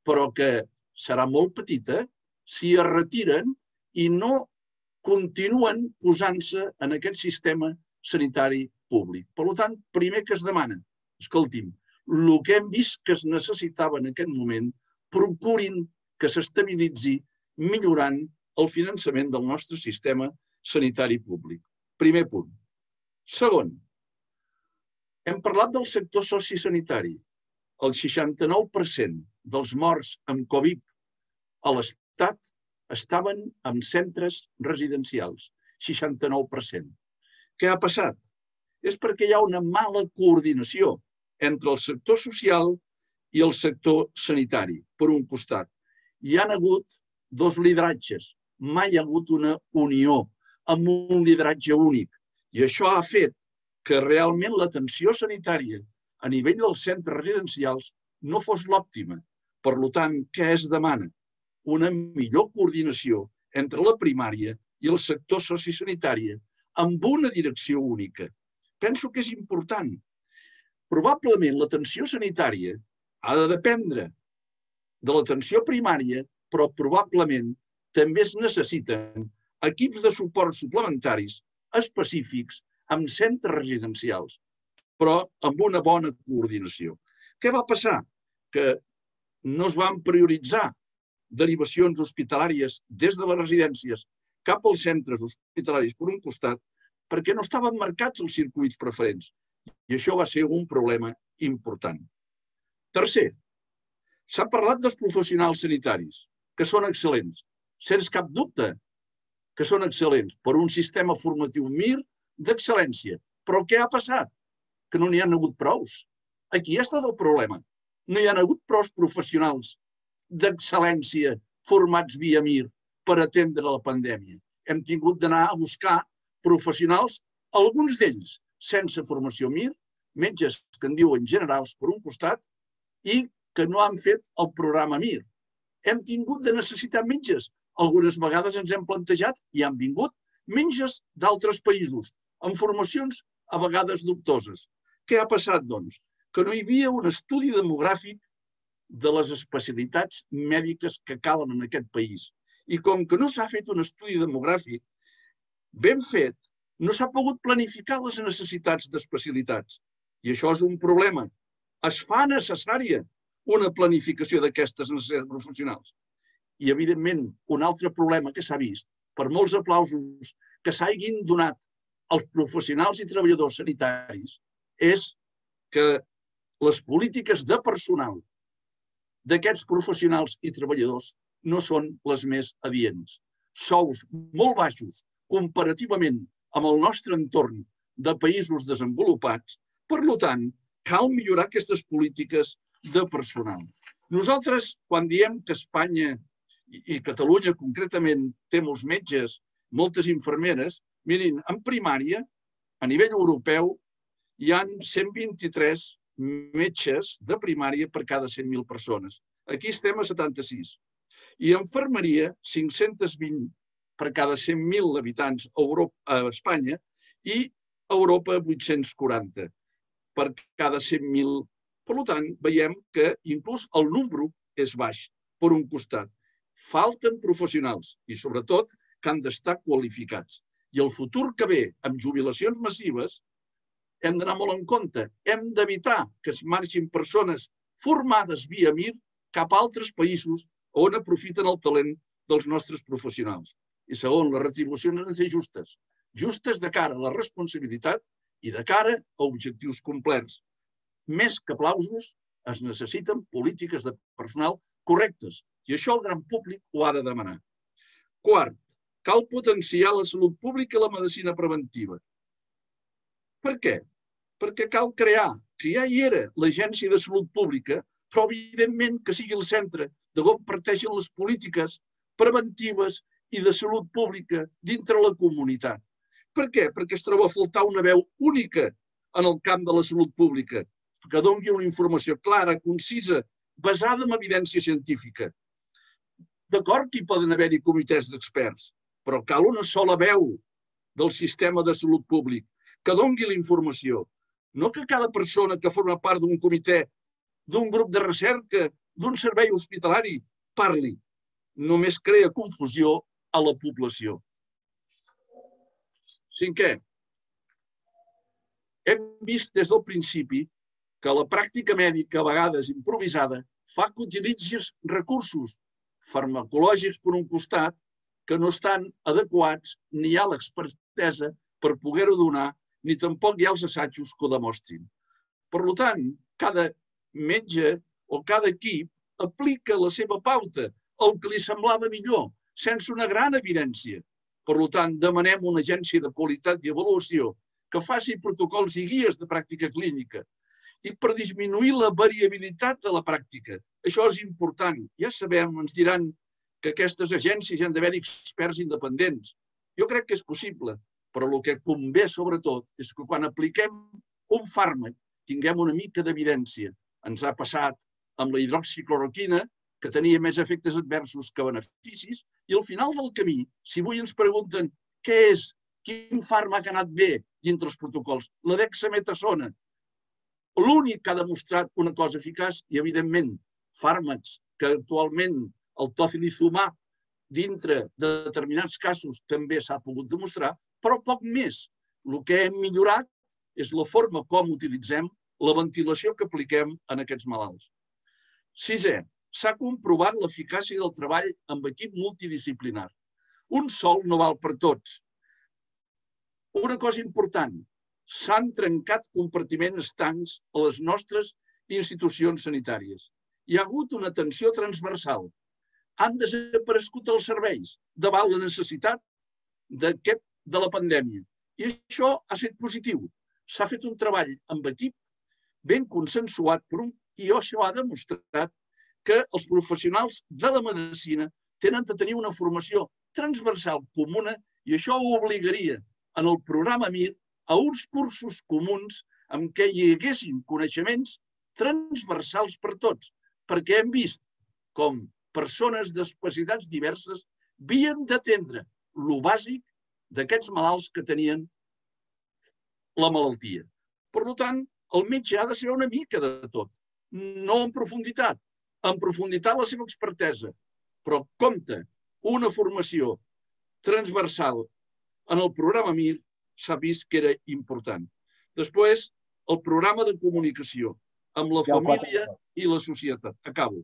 però que serà molt petita si es retiren i no continuen posant-se en aquest sistema sanitari públic. Per tant, primer que es demana, escolti'm, el que hem vist que es necessitava en aquest moment, procurin que s'estabilitzi millorant el finançament del nostre sistema sanitari públic. Primer punt. Segon, hem parlat del sector sociosanitari. El seixanta-nou per cent dels morts amb Covid a l'Estat estaven en centres residencials. seixanta-nou per cent. Què ha passat? És perquè hi ha una mala coordinació entre el sector social i el sector sanitari, per un costat. Hi han hagut dos lideratges. Mai hi ha hagut una unió amb un lideratge únic. I això ha fet que realment l'atenció sanitària a nivell dels centres residencials no fos l'òptima. Per tant, què es demana? Una millor coordinació entre la primària i el sector sociosanitari amb una direcció única. Penso que és important. Probablement l'atenció sanitària ha de dependre de l'atenció primària, però probablement també es necessiten equips de suport suplementaris específics amb centres residencials, però amb una bona coordinació. Què va passar? Que no es van prioritzar derivacions hospitalàries des de les residències cap als centres hospitalaris per un costat perquè no estaven marcats els circuits preferents. I això va ser un problema important. Tercer, s'ha parlat dels professionals sanitaris, que són excel·lents, sense cap dubte que són excel·lents, per un sistema formatiu mir d'excel·lència. Però què ha passat? Que no n'hi han hagut prous. Aquí ha estat el problema. No hi han hagut prous professionals d'excel·lència formats via mir per atendre la pandèmia. Hem tingut d'anar a buscar professionals, alguns d'ells sense formació mir, metges que en diuen generals per un costat i que no han fet el programa mir. Hem tingut de necessitar metges. Algunes vegades ens hem plantejat i han vingut metges d'altres països, amb formacions a vegades dubtoses. Què ha passat, doncs? Que no hi havia un estudi demogràfic de les especialitats mèdiques que calen en aquest país. I com que no s'ha fet un estudi demogràfic ben fet, no s'ha pogut planificar les necessitats d'especialitats. I això és un problema. Es fa necessària una planificació d'aquestes necessitats professionals. I, evidentment, un altre problema que s'ha vist, per molts aplausos que s'hagin donat als professionals i treballadors sanitaris, és que les polítiques de personal d'aquests professionals i treballadors no són les més adients. Sous molt baixos comparativament amb el nostre entorn de països desenvolupats. Per tant, cal millorar aquestes polítiques de personal. Nosaltres, quan diem que Espanya i Catalunya concretament té molts metges, moltes infermeres, mirin, en primària, a nivell europeu, hi ha cent vint-i-tres metges de primària per cada cent mil persones. Aquí estem a setanta-sis. I infermeria, cinc-cents vint per cada cent mil habitants a Espanya i a Europa vuit-cents quaranta per cada cent mil. Per tant, veiem que inclús el número és baix, per un costat. Falten professionals i, sobretot, que han d'estar qualificats. I el futur que ve, amb jubilacions massives, hem d'anar molt en compte. Hem d'evitar que es marxin persones formades via M I R cap a altres països on aprofiten el talent dels nostres professionals. I segon, les retribucions han de ser justes. Justes de cara a la responsabilitat i de cara a objectius complerts. Més que aplausos, es necessiten polítiques de personal correctes i això el gran públic ho ha de demanar. Quart, cal potenciar la salut pública i la medicina preventiva. Per què? Perquè cal crear, que ja hi era l'Agència de Salut Pública, però evidentment que sigui el centre de on parteixen les polítiques preventives i de salut pública dintre la comunitat. Per què? Perquè es troba a faltar una veu única en el camp de la salut pública, que doni una informació clara, concisa, basada en evidència científica. D'acord que hi poden haver-hi comitès d'experts, però cal una sola veu del sistema de salut públic que doni la informació. No que cada persona que forma part d'un comitè, d'un grup de recerca, d'un servei hospitalari, parli. Només crea confusió a la població. Cinquè, hem vist des del principi que la pràctica mèdica, a vegades improvisada, fa que utilitzis recursos farmacològics per un costat que no estan adequats ni hi ha l'expertesa per poder-ho donar, ni tampoc hi ha els assajos que ho demostrin. Per tant, cada metge o cada equip aplica la seva pauta, el que li semblava millor, sense una gran evidència. Per tant, demanem una agència de qualitat i avaluació que faci protocols i guies de pràctica clínica i per disminuir la variabilitat de la pràctica. Això és important. Ja sabem, ens diran que aquestes agències han d'haver experts independents. Jo crec que és possible, però el que convé, sobretot, és que quan apliquem un fàrmac tinguem una mica d'evidència. Ens ha passat amb la hidroxicloroquina, que tenia més efectes adversos que beneficis, i al final del camí, si avui ens pregunten què és, quin fàrmac ha anat bé dintre els protocols, la dexametasona, l'únic que ha demostrat una cosa eficaç, i evidentment fàrmacs que actualment el tocilizumab, dintre de determinats casos, també s'ha pogut demostrar, però poc més. El que hem millorat és la forma com utilitzem la ventilació que apliquem en aquests malalts. Sisè, s'ha comprovat l'eficàcia del treball amb equip multidisciplinar. Un sol no val per tots. Una cosa important, s'han trencat compartiments estancs a les nostres institucions sanitàries. Hi ha hagut una tensió transversal. Han desaparegut els serveis davant la necessitat de la pandèmia. I això ha estat positiu. S'ha fet un treball amb equip ben consensuat per un, i això ha demostrat que els professionals de la medicina tenen de tenir una formació transversal comuna i això ho obligaria en el programa M I R a uns cursos comuns en què hi haguessin coneixements transversals per tots, perquè hem vist com persones d'especialitats diverses havien d'atendre el bàsic d'aquests malalts que tenien la malaltia. Per tant, el metge ha de ser una mica de tot, no en profunditat, en profunditat la seva expertesa, però compte, una formació transversal en el programa M I R s'ha vist que era important. Després, el programa de comunicació amb la família i la societat. Acabo.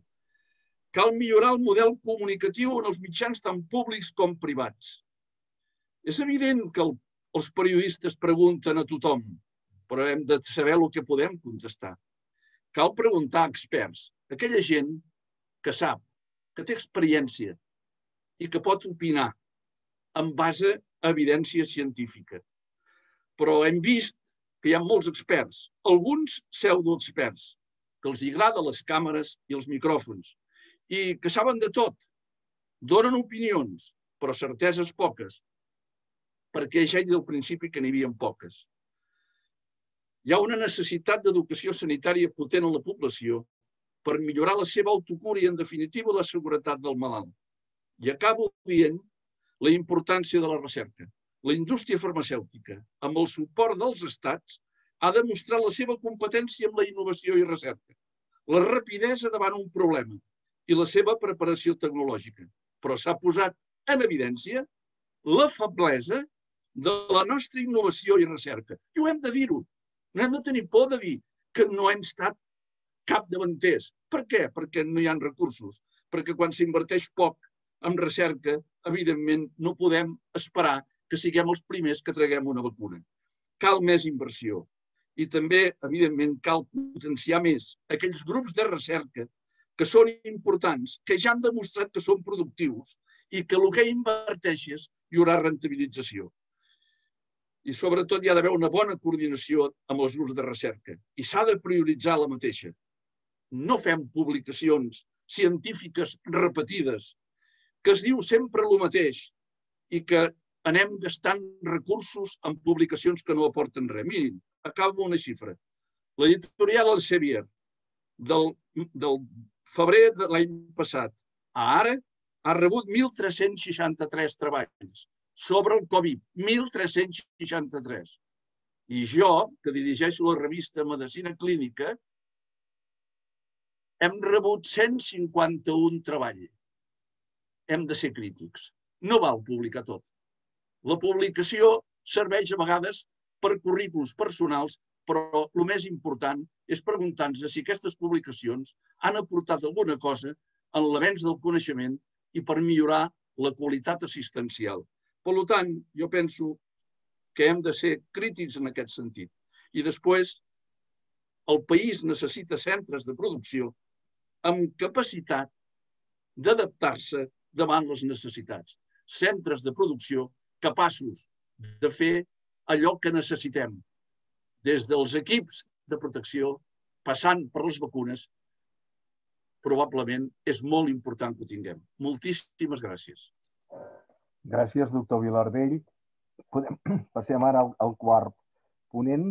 Cal millorar el model comunicatiu en els mitjans tant públics com privats. És evident que els periodistes pregunten a tothom, però hem de saber el que podem contestar. Cal preguntar a experts, aquella gent que sap, que té experiència i que pot opinar en base a evidència científica. Però hem vist que hi ha molts experts, alguns pseudoexperts, que els agraden les càmeres i els micròfons i que saben de tot, donen opinions, però certeses poques, perquè ja hi ha del principi que n'hi havia poques. Hi ha una necessitat d'educació sanitària potent en la població per millorar la seva autocura i, en definitiva, la seguretat del malalt. I acabo dient la importància de la recerca. La indústria farmacèutica, amb el suport dels estats, ha demostrat la seva competència amb la innovació i recerca, la rapidesa davant un problema i la seva preparació tecnològica. Però s'ha posat en evidència la feblesa de la nostra innovació i recerca. I ho hem de dir-ho. No hem de tenir por de dir que no hem estat capdavanters. Per què? Perquè no hi ha recursos. Perquè quan s'inverteix poc en recerca, evidentment, no podem esperar que siguem els primers que traguem una vacuna. Cal més inversió. I també, evidentment, cal potenciar més aquells grups de recerca que són importants, que ja han demostrat que són productius i que el que inverteixes hi haurà rentabilització. I sobretot hi ha d'haver una bona coordinació amb els grups de recerca i s'ha de prioritzar la mateixa. No fem publicacions científiques repetides que es diu sempre el mateix i que anem gastant recursos en publicacions que no aporten res. Mirin, acabo una xifra. L'editorial Elsevier del febrer de l'any passat a ara ha rebut mil tres-cents seixanta-tres treballs sobre el Covid, mil tres-cents seixanta-tres. I jo, que dirigeixo la revista Medicina Clínica, hem rebut cent cinquanta-un treballs. Hem de ser crítics. No val publicar tot. La publicació serveix a vegades per currículums personals, però el més important és preguntar-nos si aquestes publicacions han aportat alguna cosa en l'avenç del coneixement i per millorar la qualitat assistencial. Per tant, jo penso que hem de ser crítics en aquest sentit. I després, el país necessita centres de producció amb capacitat d'adaptar-se davant les necessitats. Centres de producció capaços de fer allò que necessitem, des dels equips de protecció, passant per les vacunes, probablement és molt important que ho tinguem. Moltíssimes gràcies. Gràcies, doctor Vilardell. Passem ara al quart ponent,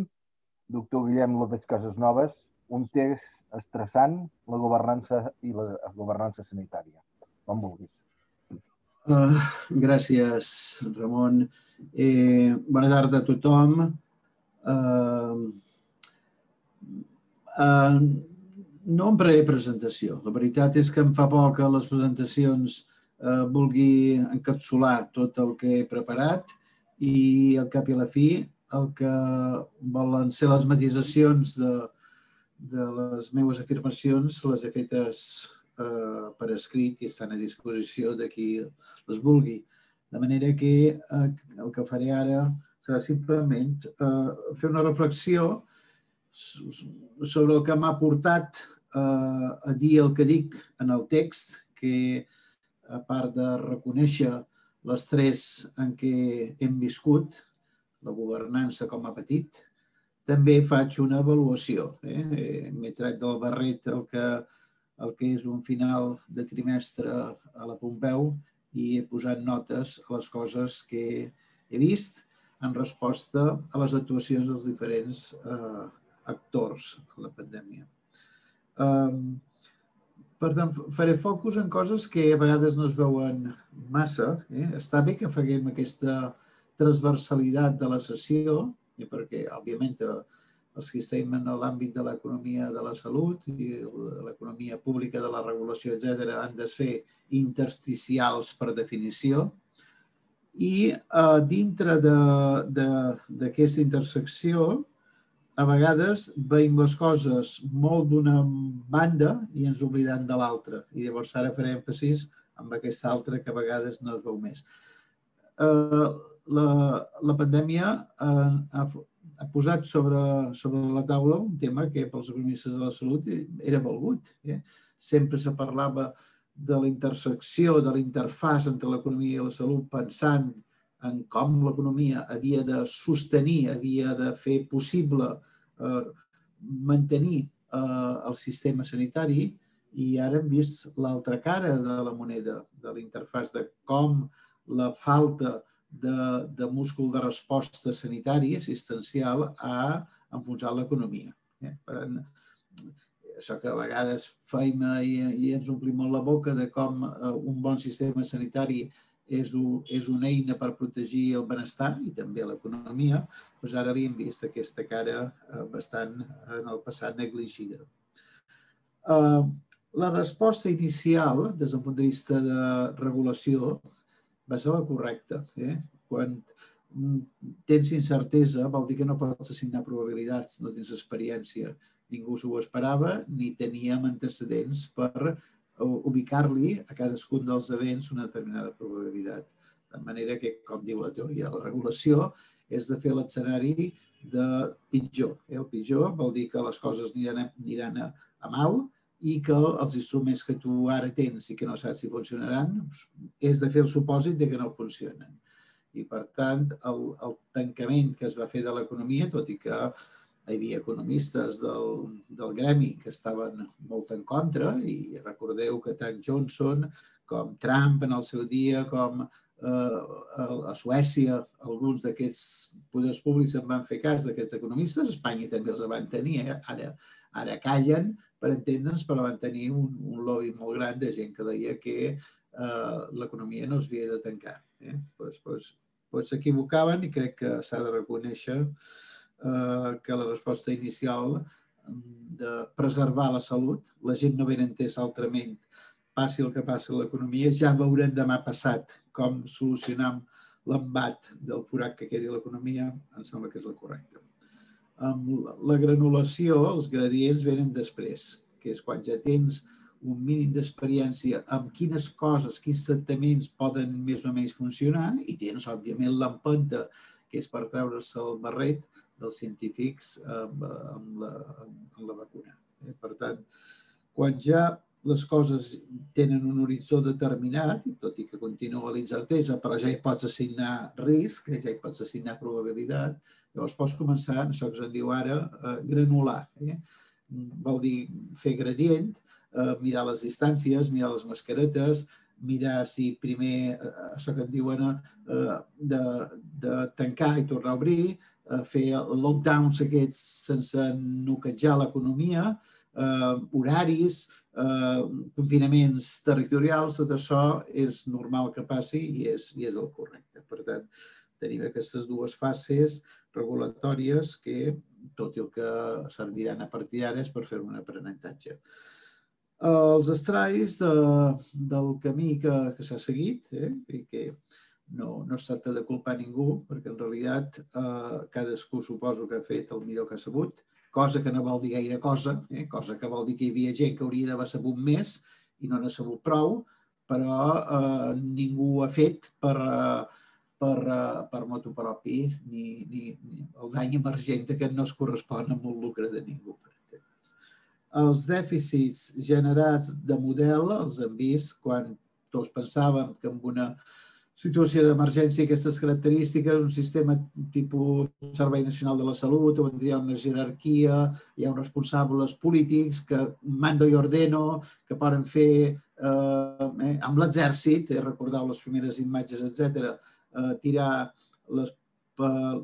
doctor Guillem López Casasnovas, un text estressant, la governança i la governança sanitària. Com vulguis. Gràcies, Ramon. Bona tarda a tothom. No em faré presentació. La veritat és que em fa por que les presentacions vulgui encapsular tot el que he preparat i, al cap i a la fi, el que volen ser les matisacions de les meves afirmacions les he fetes per escrit i estan a disposició de qui les vulgui. De manera que el que faré ara serà simplement fer una reflexió sobre el que m'ha portat a dir el que dic en el text, que a part de reconèixer l'estrès en què hem viscut, la governança com ha patit, també faig una avaluació. M'he tret del barret el que el que és un final de trimestre a la Pompeu i he posat notes a les coses que he vist en resposta a les actuacions dels diferents actors de la pandèmia. Per tant, faré focus en coses que a vegades no es veuen massa. Està bé que faguem aquesta transversalitat de la sessió, perquè, òbviament, els que estem en l'àmbit de l'economia de la salut i l'economia pública de la regulació, etcètera, han de ser intersticials per definició. I dintre d'aquesta intersecció, a vegades veiem les coses molt d'una banda i ens oblidem de l'altra. I llavors ara faré èmfasis en aquesta altra que a vegades no es veu més. La pandèmia ha ha posat sobre la taula un tema que pels economistes de la salut era valgut. Sempre se parlava de la intersecció, de la interfàs entre l'economia i la salut, pensant en com l'economia havia de sostenir, havia de fer possible mantenir el sistema sanitari, i ara hem vist l'altra cara de la moneda, de la interfàs, de com la falta de múscul de resposta sanitària assistencial ha enfonsar l'economia. Això que a vegades feim i ens omplim molt la boca de com un bon sistema sanitari és una eina per protegir el benestar i també l'economia, doncs ara havíem vist aquesta cara bastant en el passat negligida. La resposta inicial, des del punt de vista de regulació, va ser la correcta. Quan tens incertesa vol dir que no pots assignar probabilitats, no tens experiència. Ningú s'ho esperava ni teníem antecedents per ubicar-li a cadascun dels events una determinada probabilitat. De manera que, com diu la teoria de la regulació, és de fer l'escenari de pitjor. El pitjor vol dir que les coses aniran a mal i que els instruments que tu ara tens i que no saps si funcionaran és de fer el supòsit que no funcionen. I, per tant, el tancament que es va fer de l'economia, tot i que hi havia economistes del gremi que estaven molt en contra, i recordeu que tant Johnson com Trump en el seu dia, com a Suècia, alguns d'aquests poders públics en van fer cas d'aquests economistes, a Espanya també els van tenir, ara callen per entendre'ns, però van tenir un lobby molt gran de gent que deia que l'economia no s'havia de tancar. S'equivocaven i crec que s'ha de reconèixer que la resposta inicial de preservar la salut, la gent no ben entès altrament, passi el que passi a l'economia, ja veurem demà passat com solucionar l'embat del forat que quedi a l'economia, em sembla que és la correcta. La granulació, els gradients venen després, que és quan ja tens un mínim d'experiència amb quines coses, quins tractaments poden més o menys funcionar i tens, òbviament, l'empenta, que és per treure-se el barret dels científics amb la vacuna. Per tant, quan ja les coses tenen un horitzó determinat, tot i que continua l'incertesa, però ja hi pots assignar risc, ja hi pots assignar probabilitat, llavors pots començar, això que se'n diu ara, granular. Vol dir fer gradient, mirar les distàncies, mirar les mascaretes, mirar si primer, això que en diuen, de tancar i tornar a obrir, fer lockdowns aquests sense noquejar l'economia, horaris, confinaments territorials, tot això és normal que passi i és el correcte. Per tant, tenim aquestes dues fases regulatòries que, tot i el que serviran a partir d'ara, és per fer un aprenentatge. Els estralls del camí que s'ha seguit, i que no es tracta de culpar ningú, perquè en realitat cadascú suposo que ha fet el millor que ha sabut, cosa que no vol dir gaire cosa, cosa que vol dir que hi havia gent que hauria d'haver sabut més i no n'ha sabut prou, però ningú ho ha fet per motu propi ni el dany emergent que no es correspon amb el lucre de ningú. Els dèficits generats de model els hem vist quan tots pensàvem que en una situació d'emergència aquestes característiques, un sistema tipus Servei Nacional de la Salut, on hi ha una jerarquia, hi ha uns responsables polítics que mando i ordeno, que poden fer amb l'exèrcit, recordeu les primeres imatges, etcètera, tirar les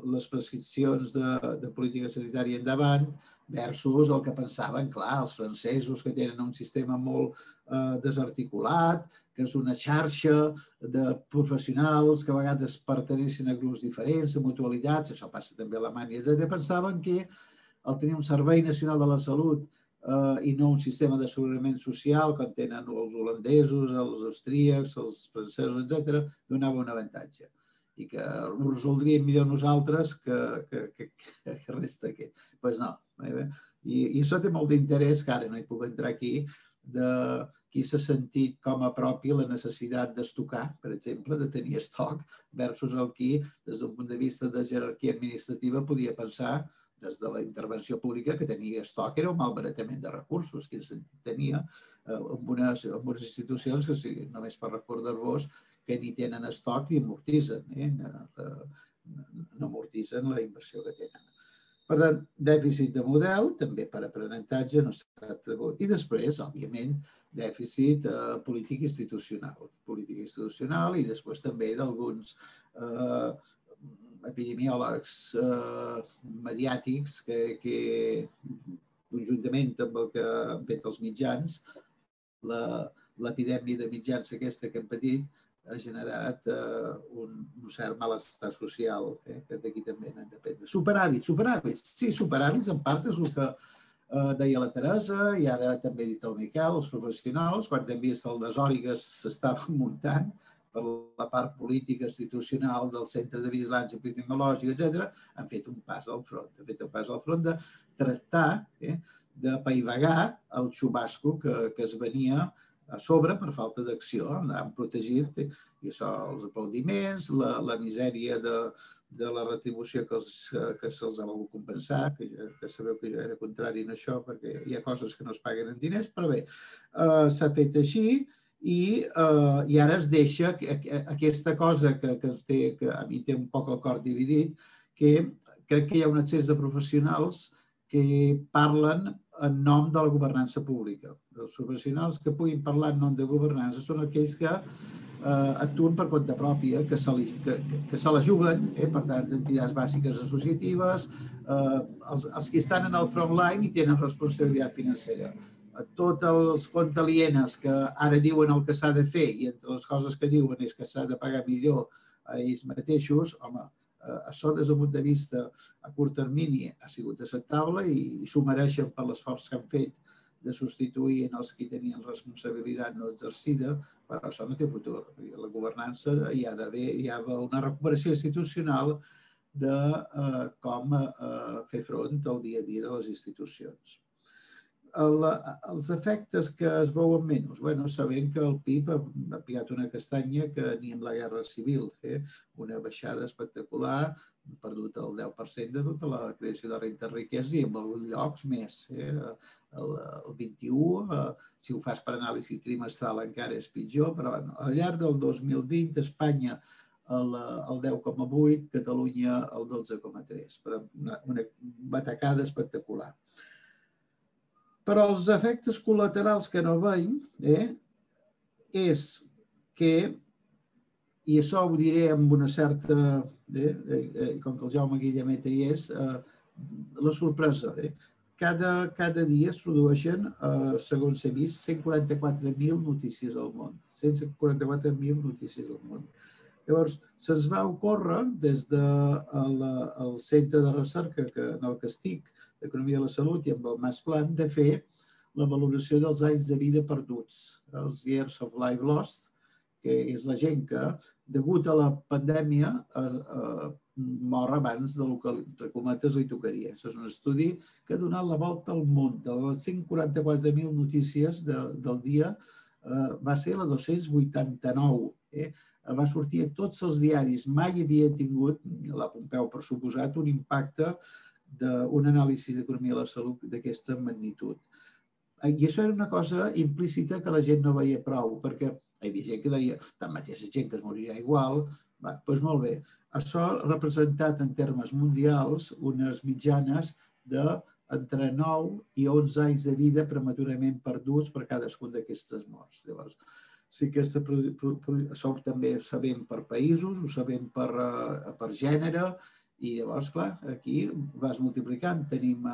les prescripcions de política sanitària endavant versus el que pensaven, clar, els francesos que tenen un sistema molt desarticulat, que és una xarxa de professionals que a vegades perteneixen a grups diferents, a mutualitats, això passa també a Alemanya, etcètera. Pensaven que el tenir un Servei Nacional de la Salut i no un sistema d'assegurament social com tenen els holandesos, els austríacs, els francesos, etcètera, donava un avantatge i que ho resoldríem millor nosaltres que resta aquest. Doncs no. I això té molt d'interès, que ara no hi puc entrar aquí, de qui s'ha sentit com a propi la necessitat d'estocar, per exemple, de tenir estoc, versus el qui, des d'un punt de vista de jerarquia administrativa, podia pensar, des de la intervenció pública, que tenia estoc era un malbaratament de recursos, quin sentit tenia, amb unes institucions que, només per recordar-vos, que ni tenen estoc ni amortitzen, no amortitzen la inversió que tenen. Per tant, dèficit de model, també per aprenentatge, no s'ha de bo. I després, òbviament, dèficit polític institucional. Polític institucional i després també d'alguns epidemiòlegs mediàtics que, conjuntament amb el que han fet els mitjans, l'epidèmia de mitjans aquesta que hem patit ha generat un cert malestar social, que d'aquí també n'hem de prendre. Superàvits, superàvits. Sí, superàvits, en part és el que deia la Teresa i ara també ha dit el Miquel, els professionals, quan hem vist el desori que s'estava muntant per la part política institucional del Centre de Vigilància Epidemiològica, etcètera, han fet un pas al front. Han fet un pas al front de tractar, de paivagar el xubasco que es venia a sobre per falta d'acció, han protegit els aplaudiments, la misèria de la retribució que se'ls ha volgut compensar, que sabeu que jo era contrari en això perquè hi ha coses que no es paguen en diners, però bé, s'ha fet així i ara es deixa aquesta cosa que a mi té un poc el cor dividit, que crec que hi ha un excés de professionals que parlen en nom de la governança pública. Els professionals que puguin parlar en nom de governança són aquells que actuen per compte pròpia, que se la juguen, per tant, entitats bàsiques associatives, els que estan en el frontline i tenen responsabilitat financera. Tots els contalienes que ara diuen el que s'ha de fer i entre les coses que diuen és que s'ha de pagar millor a ells mateixos, home, això des del punt de vista a curt termini ha sigut acceptable i s'ho mereixen per l'esforç que han fet de substituir en els que tenien responsabilitat no exercida, però això no té futur. La governança hi ha d'haver, hi ha una recuperació institucional de com fer front al dia a dia de les institucions. Els efectes que es veuen menys, sabent que el P I B ha picat una castanya que ni amb la Guerra Civil, una baixada espectacular, hem perdut el deu per cent de tota la creació de renta riquesa i en alguns llocs més. El vint-i-u, si ho fas per anàlisi trimestral encara és pitjor, però al llarg del dos mil vint Espanya el deu coma vuit, Catalunya el dotze coma tres. Una tacada espectacular. Però els efectes col·laterals que no veiem és que, i això ho diré amb una certa, com que el Jaume Guillemeta hi és, la sorpresa. Cada dia es produeixen, segons s'ha vist, cent quaranta-quatre mil notícies al món. cent quaranta-quatre mil notícies al món. Llavors, se'ns va ocórrer des del centre de recerca en el que estic, d'Economia de la Salut i amb el Mas Plan, de fer la valoració dels anys de vida perduts, els Years of Life Lost, que és la gent que, degut a la pandèmia, mor abans del que, entre cometes, li tocaria. Això és un estudi que ha donat la volta al món. De les cent quaranta-quatre mil notícies del dia va ser la dos-cents vuitanta-nou. Va sortir a tots els diaris. Mai havia tingut, la Pompeu per suposat, un impacte d'un anàlisi d'Economia de la Salut d'aquesta magnitud. I això era una cosa implícita que la gent no veia prou, perquè hi havia gent que deia, tanmateix la gent que es morirà igual, doncs molt bé. Això ha representat en termes mundials unes mitjanes d'entre nou i onze anys de vida prematurament perduts per cadascun d'aquestes morts. Llavors, sí que això també ho sabem per països, ho sabem per gènere, i llavors, clar, aquí vas multiplicant. Tenim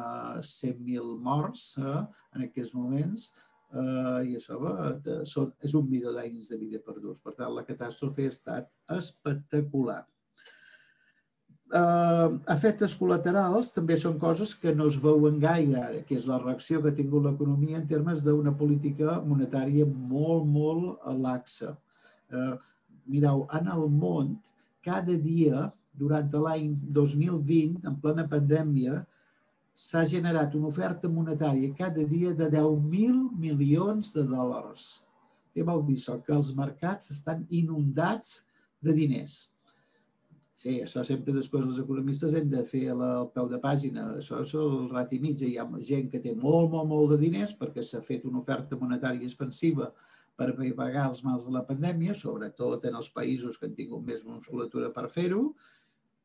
cent mil morts en aquests moments i això és un milió d'anys de vida perduts. Per tant, la catàstrofe ha estat espectacular. Efectes col·laterals també són coses que no es veuen gaire, que és la reacció que ha tingut l'economia en termes d'una política monetària molt, molt laxa. Mireu, en el món, cada dia durant l'any dos mil vint, en plena pandèmia, s'ha generat una oferta monetària cada dia de deu mil milions de dòlars. Què vol dir això? Que els mercats estan inundats de diners. Sí, això sempre després els economistes hem de fer el peu de pàgina. Això és el rat i mitja. Hi ha gent que té molt, molt, molt de diners perquè s'ha fet una oferta monetària expansiva per pagar els mals de la pandèmia, sobretot en els països que han tingut més musculatura per fer-ho,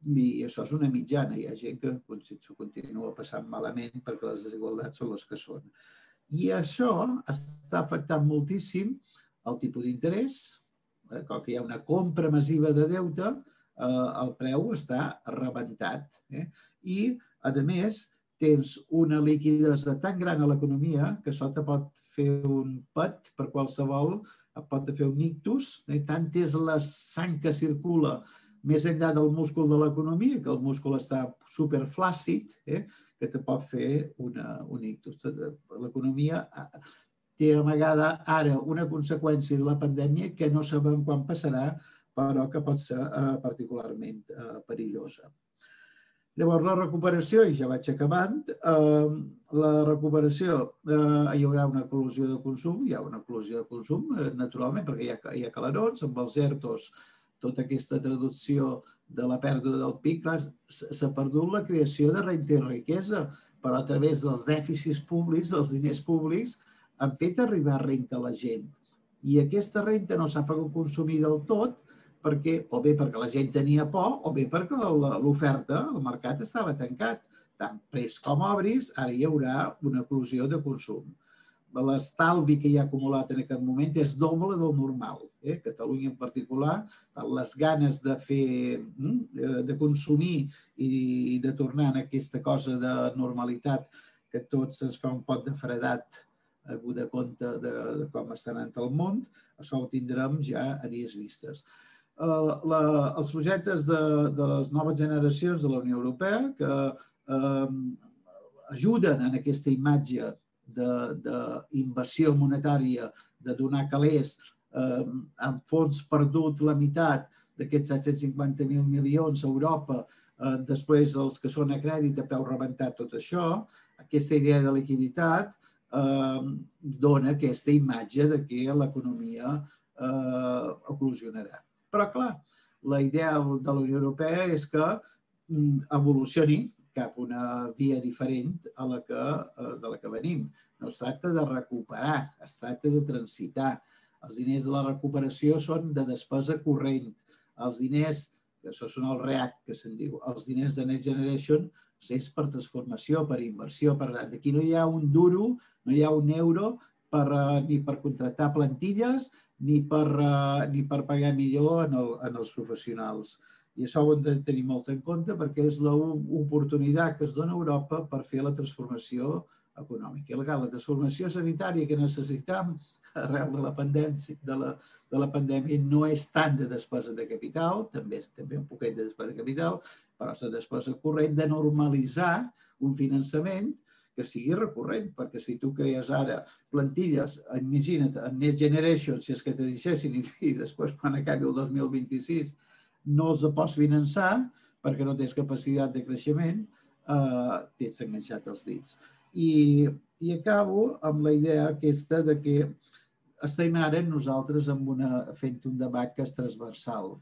i això és una mitjana. Hi ha gent que s'ho continua passant malament perquè les desigualtats són les que són. I això està afectant moltíssim el tipus d'interès. Com que hi ha una compra massiva de deute, el preu està rebentat. I, a més, tens una liquidesa tan gran a l'economia que sota pot fer un pet per qualsevol, pot fer un ictus. Tant és la sang que circula més enllà del múscul de l'economia, que el múscul està superflàcid, que te pot fer un ictus. L'economia té amagada ara una conseqüència de la pandèmia que no sabem quan passarà, però que pot ser particularment perillosa. Llavors, la recuperació, i ja vaig acabant, la recuperació, hi haurà una eclosió de consum, hi ha una eclosió de consum, naturalment, perquè hi ha calarons, amb els ERTOs, tota aquesta traducció de la pèrdua del P I B, s'ha perdut la creació de renda i riquesa, però a través dels dèficits públics, dels diners públics, han fet arribar renda a la gent. I aquesta renda no s'ha pogut consumir del tot, o bé perquè la gent tenia por, o bé perquè l'oferta, el mercat, estava tancat. Tant pres com obris, ara hi haurà una eclosió de consum. L'estalvi que hi ha acumulat en aquest moment és doble del normal. Catalunya en particular, les ganes de fer, de consumir i de tornar en aquesta cosa de normalitat que tots ens fa un pot de fredat a hagut de compte de com està anant el món, això ho tindrem ja a dies vistes. Els projectes de les noves generacions de la Unió Europea que ajuden en aquesta imatge d'inversió monetària, de donar calés, en fons perdut la meitat d'aquests set-cents cinquanta mil milions a Europa, després els que són a crèdit a preu rebentat tot això, aquesta idea de liquiditat dona aquesta imatge de que l'economia eclosionarà. Però, clar, la idea de la Unió Europea és que evolucioni cap a una via diferent de la que venim. No es tracta de recuperar, es tracta de transitar. Els diners de la recuperació són de despesa corrent. Els diners, que això són el REACT, que se'n diu, els diners de Next Generation és per transformació, per inversió. Aquí no hi ha un duro, no hi ha un euro ni per contractar plantilles ni per pagar millor als professionals. I això ho hem de tenir molt en compte perquè és l'oportunitat que es dona a Europa per fer la transformació econòmica. La transformació sanitària que necessitem arrel de la pandèmia no és tant de despesa de capital, també és un poquet de despesa de capital, però és de despesa corrent de normalitzar un finançament que sigui recurrent, perquè si tu crees ara plantilles, imagina't, en Next Generation, si és que te deixessin, i després quan acabi el dos mil vint-i-sis no els pots finançar perquè no tens capacitat de creixement, t'has enganxat els dits. I acabo amb la idea aquesta que estem ara nosaltres fent un debat que és transversal,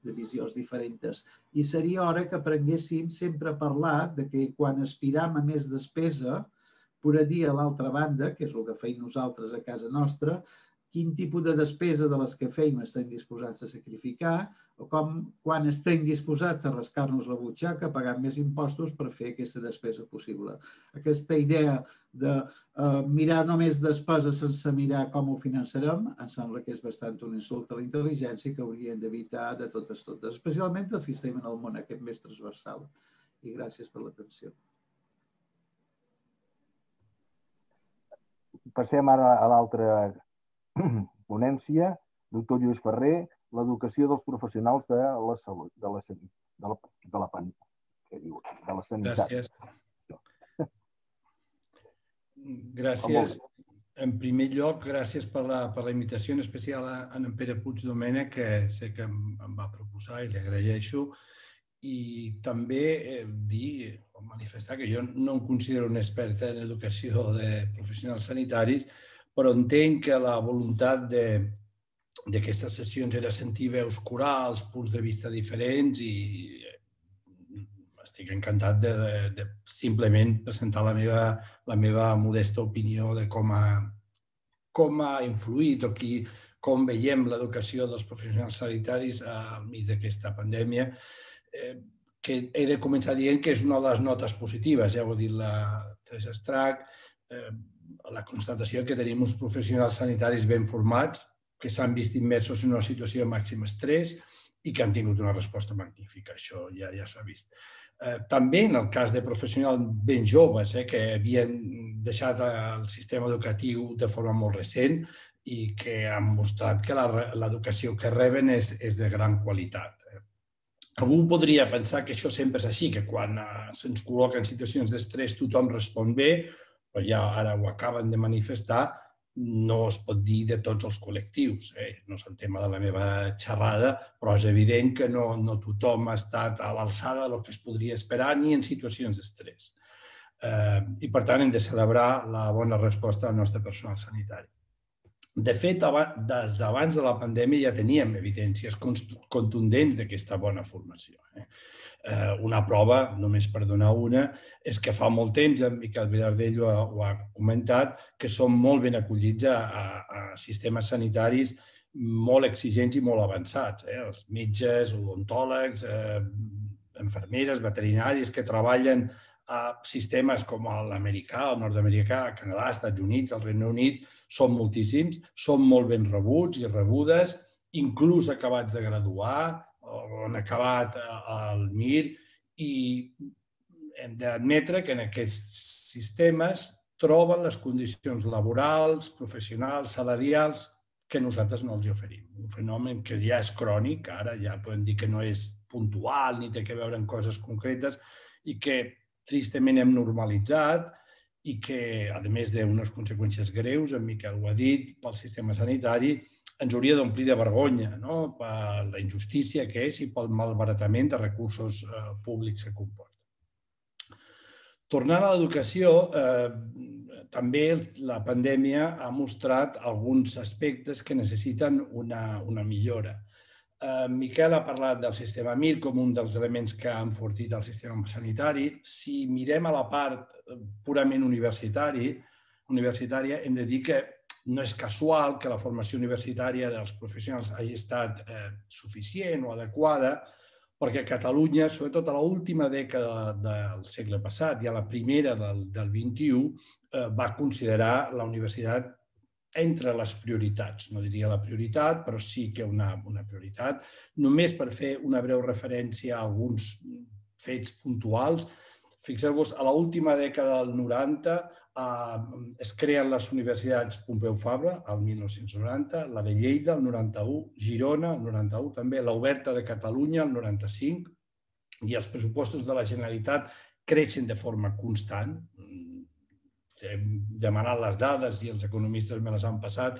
de visions diferents. I seria hora que aprenguéssim sempre a parlar que quan aspiram a més despesa, poder dir a l'altra banda, que és el que feim nosaltres a casa nostra, quin tipus de despesa de les que feim estem disposats a sacrificar o quan estem disposats a rascar-nos la butxaca, pagar més impostos per fer aquesta despesa possible. Aquesta idea de mirar només despesa sense mirar com ho finançarem em sembla que és bastant un insult a la intel·ligència que hauríem d'evitar de totes totes, especialment el sistema en el món aquest més transversal. I gràcies per l'atenció. Passem ara a l'altre ponència, doctor Lluís Ferrer, l'educació dels professionals de la salut, de la sanitat. Gràcies. En primer lloc, gràcies per la invitació, en especial a en Pere Puigdomènech, que sé que em va proposar i li agraeixo. I també dir o manifestar que jo no em considero un expert en educació de professionals sanitaris, però entenc que la voluntat d'aquestes sessions era sentir veus corals, punts de vista diferents i estic encantat de simplement presentar la meva modesta opinió de com ha influït o com veiem l'educació dels professionals sanitaris al mig d'aquesta pandèmia, que he de començar dient que és una de les notes positives, ja ho ha dit la Teresa Estrach, la constatació que tenim uns professionals sanitaris ben formats, que s'han vist immersos en una situació de màxim estrès, i que han tingut una resposta magnífica, això ja s'ha vist. També en el cas de professionals ben joves que havien deixat el sistema educatiu de forma molt recent i que han mostrat que l'educació que reben és de gran qualitat. Algú podria pensar que això sempre és així, que quan se'ns col·loca en situacions d'estrès tothom respon bé, però ja ara ho acaben de manifestar, no es pot dir de tots els col·lectius. No és el tema de la meva xerrada, però és evident que no tothom ha estat a l'alçada del que es podria esperar ni en situacions d'estrès. I, per tant, hem de celebrar la bona resposta del nostre personal sanitari. De fet, des d'abans de la pandèmia ja teníem evidències contundents d'aquesta bona formació. Una prova, només per donar una, és que fa molt temps, en Miquel Vilardell ho ha comentat, que som molt ben acollits a sistemes sanitaris molt exigents i molt avançats. Els metges, odontòlegs, infermeres, veterinaris que treballen a sistemes com l'americà, el nord-americà, el Canadà, els Estats Units, el Regne Unit, són moltíssims, són molt ben rebuts i rebudes, inclús acabats de graduar, on ha acabat el M I R, i hem d'admetre que en aquests sistemes troben les condicions laborals, professionals, salarials, que nosaltres no els oferim. Un fenomen que ja és crònic, ara ja podem dir que no és puntual ni té a veure amb coses concretes i que tristament hem normalitzat i que, a més d'unes conseqüències greus, en Miquel ho ha dit, pel sistema sanitari, ens hauria d'omplir de vergonya per la injustícia que és i pel malbaratament de recursos públics que comporta. Tornant a l'educació, també la pandèmia ha mostrat alguns aspectes que necessiten una millora. Miquel ha parlat del sistema M I R com un dels elements que ha enfortit el sistema sanitari. Si mirem a la part purament universitària, hem de dir que no és casual que la formació universitària dels professionals hagi estat suficient o adequada, perquè a Catalunya, sobretot a l'última dècada del segle passat i a la primera del vint-i-u, va considerar la universitat entre les prioritats, no diria la prioritat, però sí que una prioritat. Només per fer una breu referència a alguns fets puntuals, fixeu-vos, a l'última dècada del noranta es creen les universitats Pompeu Fabra, el mil nou-cents noranta, la de Lleida, el noranta-u, Girona, el noranta-u també, l'Oberta de Catalunya, el noranta-cinc, i els pressupostos de la Generalitat creixen de forma constant. Hem demanat les dades i els economistes me les han passat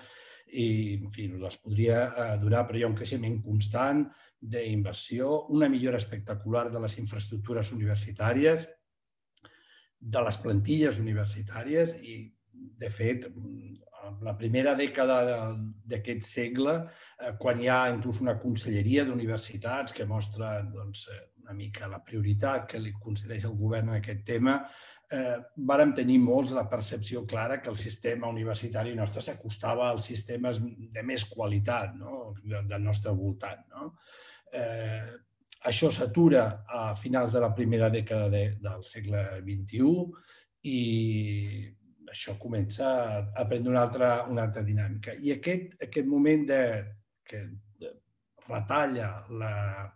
i, en fi, les podria donar, però hi ha un creixement constant d'inversió, una millora espectacular de les infraestructures universitàries, de les plantilles universitàries i, de fet, en la primera dècada d'aquest segle, quan hi ha inclús una conselleria d'universitats que mostra una mica la prioritat que li concedeix el govern en aquest tema, vàrem tenir molts la percepció clara que el sistema universitari nostre s'acostava als sistemes de més qualitat del nostre voltant. Això s'atura a finals de la primera dècada del segle vint-i-u i això comença a prendre una altra dinàmica. I aquest moment que retalla la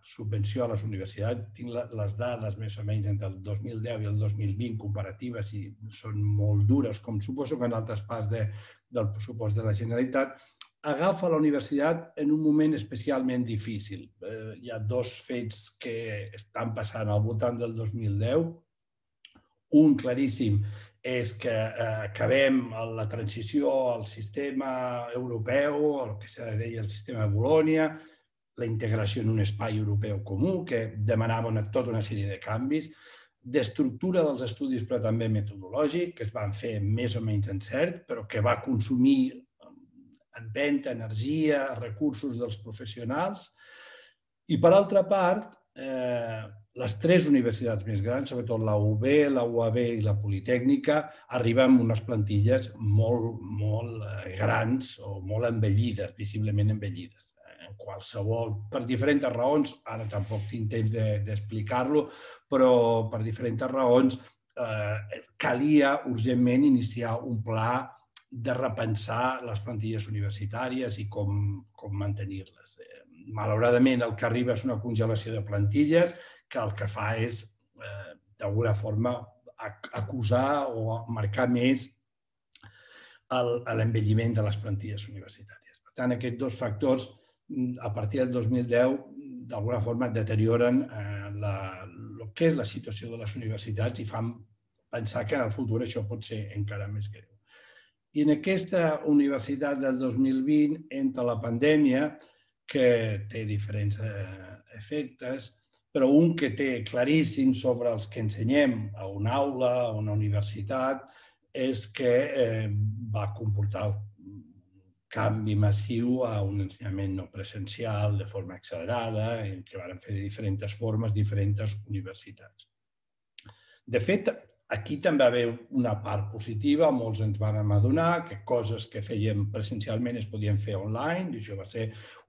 subvenció a les universitats, tinc les dades més o menys entre el dos mil deu i el dos mil vint comparatives i són molt dures, com suposo que en altres parts del pressupost de la Generalitat, agafa la universitat en un moment especialment difícil. Hi ha dos fets que estan passant al voltant del dos mil deu. Un claríssim és que acabem la transició al sistema europeu, el que se deia el sistema de Bologna, la integració en un espai europeu comú, que demanava tota una sèrie de canvis, d'estructura dels estudis, però també metodològic, que es van fer més o menys encert, però que va consumir empenta, energia, recursos dels professionals. I, per altra part, les tres universitats més grans, sobretot la U B, la U A B i la Politècnica, arriben amb unes plantilles molt, molt grans o molt envellides, visiblement envellides. En qualsevol, per diferents raons, ara tampoc tinc temps d'explicar-lo, però per diferents raons calia urgentment iniciar un pla de repensar les plantilles universitàries i com mantenir-les. Malauradament, el que arriba és una congelació de plantilles que el que fa és, d'alguna forma, acusar o marcar més l'envelliment de les plantilles universitàries. Per tant, aquests dos factors, a partir del dos mil deu, d'alguna forma deterioren el que és la situació de les universitats i fan pensar que en el futur això pot ser encara més greu. I en aquesta universitat del dos mil vint entra la pandèmia, que té diferents efectes, però un que té claríssim sobre els que ensenyem a una aula, a una universitat, és que va comportar un canvi massiu a un ensenyament no presencial de forma accelerada, que van fer de diferents formes diferents universitats. De fet, aquí també va haver una part positiva, molts ens van adonar que coses que fèiem presencialment es podien fer online, i això va ser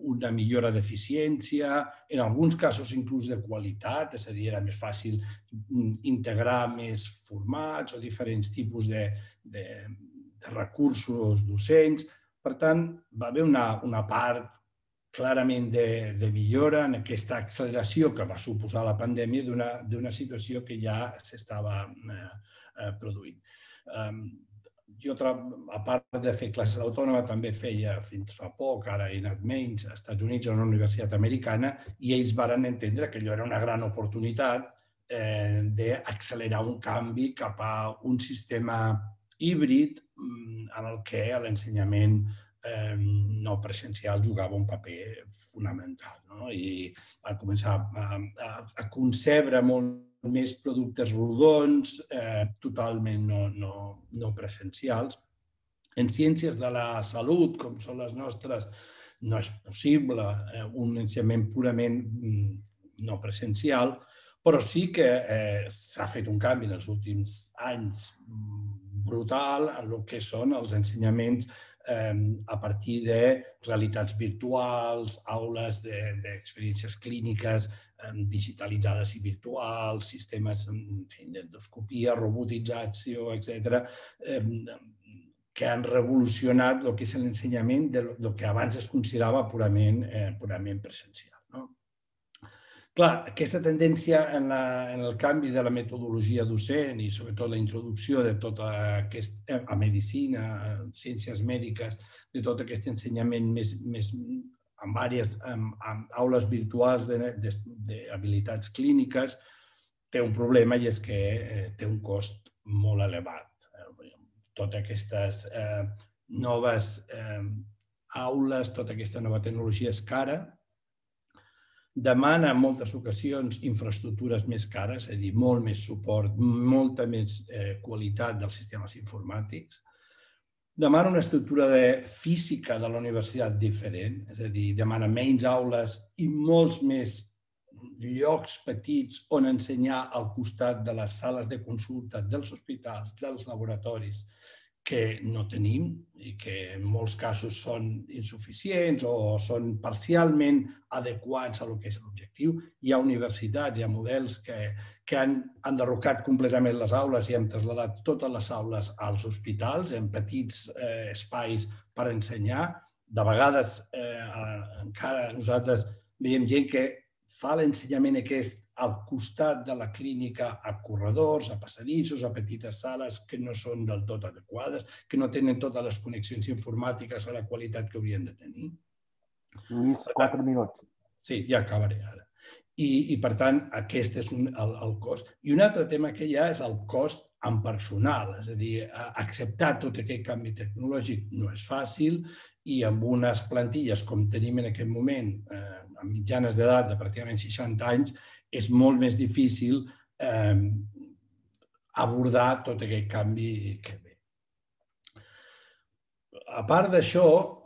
una millora d'eficiència, en alguns casos inclús de qualitat, és a dir, era més fàcil integrar més formats o diferents tipus de recursos docents. Per tant, va haver una part clarament de millora en aquesta acceleració que va suposar la pandèmia d'una situació que ja s'estava produint. Jo, a part de fer classes autònoma, també feia fins fa poc, ara he anat menys, als Estats Units, a una universitat americana, i ells van entendre que allò era una gran oportunitat d'accelerar un canvi cap a un sistema híbrid en el que l'ensenyament no presencial jugava un paper fonamental i va començar a concebre molt més productes rodons, totalment no presencials. En ciències de la salut, com són les nostres, no és possible un ensenyament purament no presencial, però sí que s'ha fet un canvi en els últims anys brutal en el que són els ensenyaments a partir de realitats virtuals, aules d'experiències clíniques digitalitzades i virtuals, sistemes d'endoscopia, robotització, etcètera, que han revolucionat el que és l'ensenyament del que abans es considerava purament presencial. Clar, aquesta tendència en el canvi de la metodologia docent i sobretot la introducció de tota aquesta, a medicina, ciències mèdiques, de tot aquest ensenyament més en aules virtuals d'habilitats clíniques, té un problema i és que té un cost molt elevat. Totes aquestes noves aules, tota aquesta nova tecnologia és cara, demana en moltes ocasions infraestructures més cares, és a dir, molt més suport, molta més qualitat dels sistemes informàtics. Demana una estructura física de la universitat diferent, és a dir, demana menys aules i molts més llocs petits on ensenyar al costat de les sales de consulta, dels hospitals, dels laboratoris, que no tenim i que en molts casos són insuficients o són parcialment adequats a l'objectiu. Hi ha universitats, hi ha models que han enderrocat completament les aules i han traslladat totes les aules als hospitals en petits espais per ensenyar. De vegades encara nosaltres veiem gent que fa l'ensenyament aquest al costat de la clínica, a corredors, a passadissos, a petites sales que no són del tot adequades, que no tenen totes les connexions informàtiques a la qualitat que haurien de tenir. Lluís, quatre minuts. Sí, ja acabaré ara. I, per tant, aquest és el cost. I un altre tema que hi ha és el cost en personal, és a dir, acceptar tot aquest canvi tecnològic no és fàcil i amb unes plantilles com tenim en aquest moment, amb mitjanes d'edat de pràcticament seixanta anys, és molt més difícil abordar tot aquest canvi que ve. A part d'això,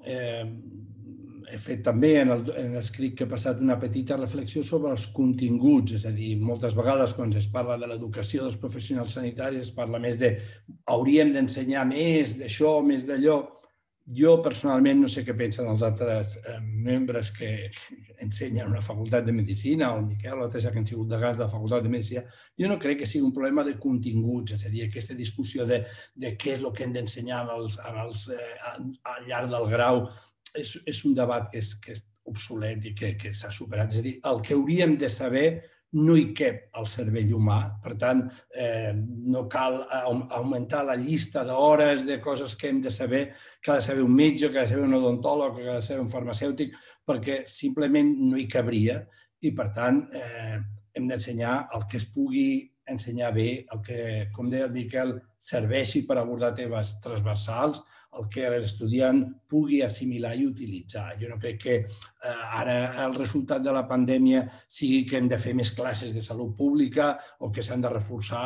he fet també en l'escrit que he passat una petita reflexió sobre els continguts, és a dir, moltes vegades quan es parla de l'educació dels professionals sanitaris es parla més de hauríem d'ensenyar més d'això, més d'allò. Jo personalment no sé què pensen els altres membres que ensenyen a una facultat de Medicina, o el Miquel o altres que han sigut degans de la facultat de Medicina. Jo no crec que sigui un problema de continguts, és a dir, aquesta discussió de què és el que hem d'ensenyar al llarg del grau és un debat que és obsolet i que s'ha superat. És a dir, el que hauríem de saber no hi cap al cervell humà. Per tant, no cal augmentar la llista d'hores de coses que hem de saber, que ha de saber un metge, que ha de saber un odontòleg, que ha de saber un farmacèutic, perquè simplement no hi cabria i, per tant, hem d'ensenyar el que es pugui ensenyar bé, el que, com deia el Miquel, serveixi per abordar temes transversals, el que l'estudiant pugui assimilar i utilitzar. Jo no crec que ara el resultat de la pandèmia sigui que hem de fer més classes de salut pública o que s'han de reforçar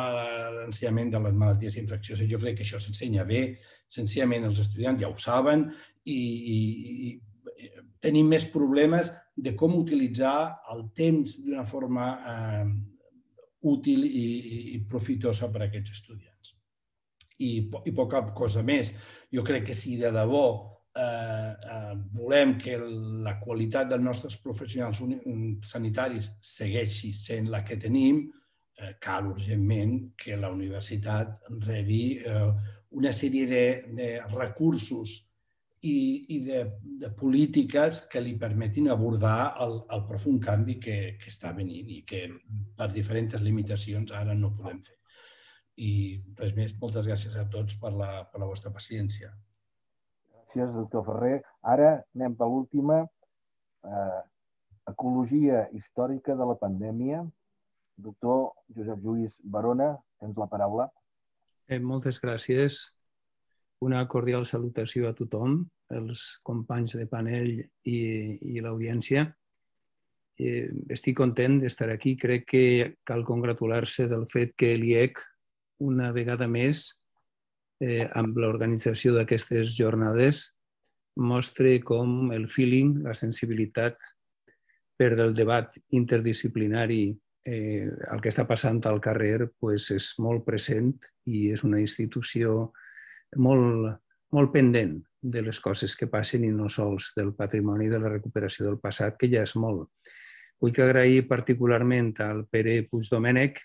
l'ensenyament de les malalties infeccioses. Jo crec que això s'ensenya bé, senzillament els estudiants ja ho saben i tenim més problemes de com utilitzar el temps d'una forma útil i profitosa per a aquests estudiants. I poca cosa més. Jo crec que si de debò volem que la qualitat dels nostres professionals sanitaris segueixi sent la que tenim, cal urgentment que la universitat rebi una sèrie de recursos i de polítiques que li permetin abordar el profund canvi que està venint i que per diferents limitacions ara no podem fer. I res més, moltes gràcies a tots per la vostra paciència. Gràcies, doctor Ferrer. Ara anem per l'última. Ecologia històrica de la pandèmia. Doctor Josep Lluís Barona, tens la paraula. Moltes gràcies. Una cordial salutació a tothom, els companys de panel i l'audiència. Estic content d'estar aquí. Crec que cal congratular-se del fet que l'I E C una vegada més, amb l'organització d'aquestes jornades, mostra com el feeling, la sensibilitat per del debat interdisciplinari, el que està passant al carrer, és molt present i és una institució molt pendent de les coses que passen i no sols del patrimoni i de la recuperació del passat, que ja és molt. Vull que agrair particularment al Pere Puigdomènech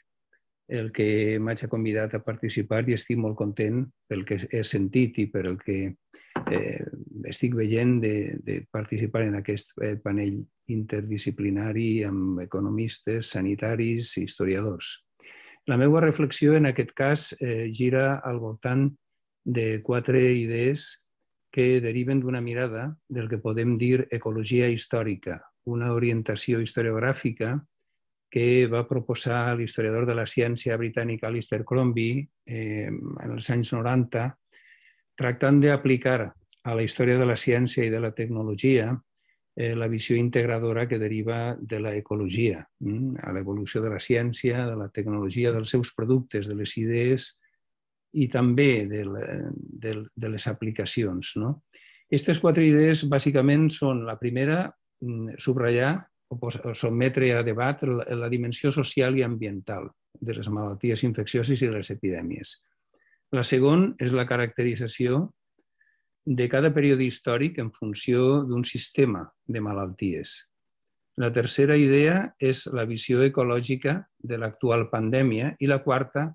el que m'haig convidat a participar i estic molt content pel que he sentit i pel que estic veient de participar en aquest panell interdisciplinari amb economistes, sanitaris i historiadors. La meva reflexió, en aquest cas, gira al voltant de quatre idees que deriven d'una mirada del que podem dir ecologia històrica, una orientació historiogràfica que va proposar l'historiador de la ciència britànica Alistair Crombie en els anys noranta, tractant d'aplicar a la història de la ciència i de la tecnologia la visió integradora que deriva de l'ecologia, a l'evolució de la ciència, de la tecnologia, dels seus productes, de les idees i també de les aplicacions. Aquestes quatre idees, bàsicament, són la primera, subratllar o sotmetre a debat la dimensió social i ambiental de les malalties infeccioses i de les epidèmies. La segona és la caracterització de cada període històric en funció d'un sistema de malalties. La tercera idea és la visió ecològica de l'actual pandèmia i la quarta,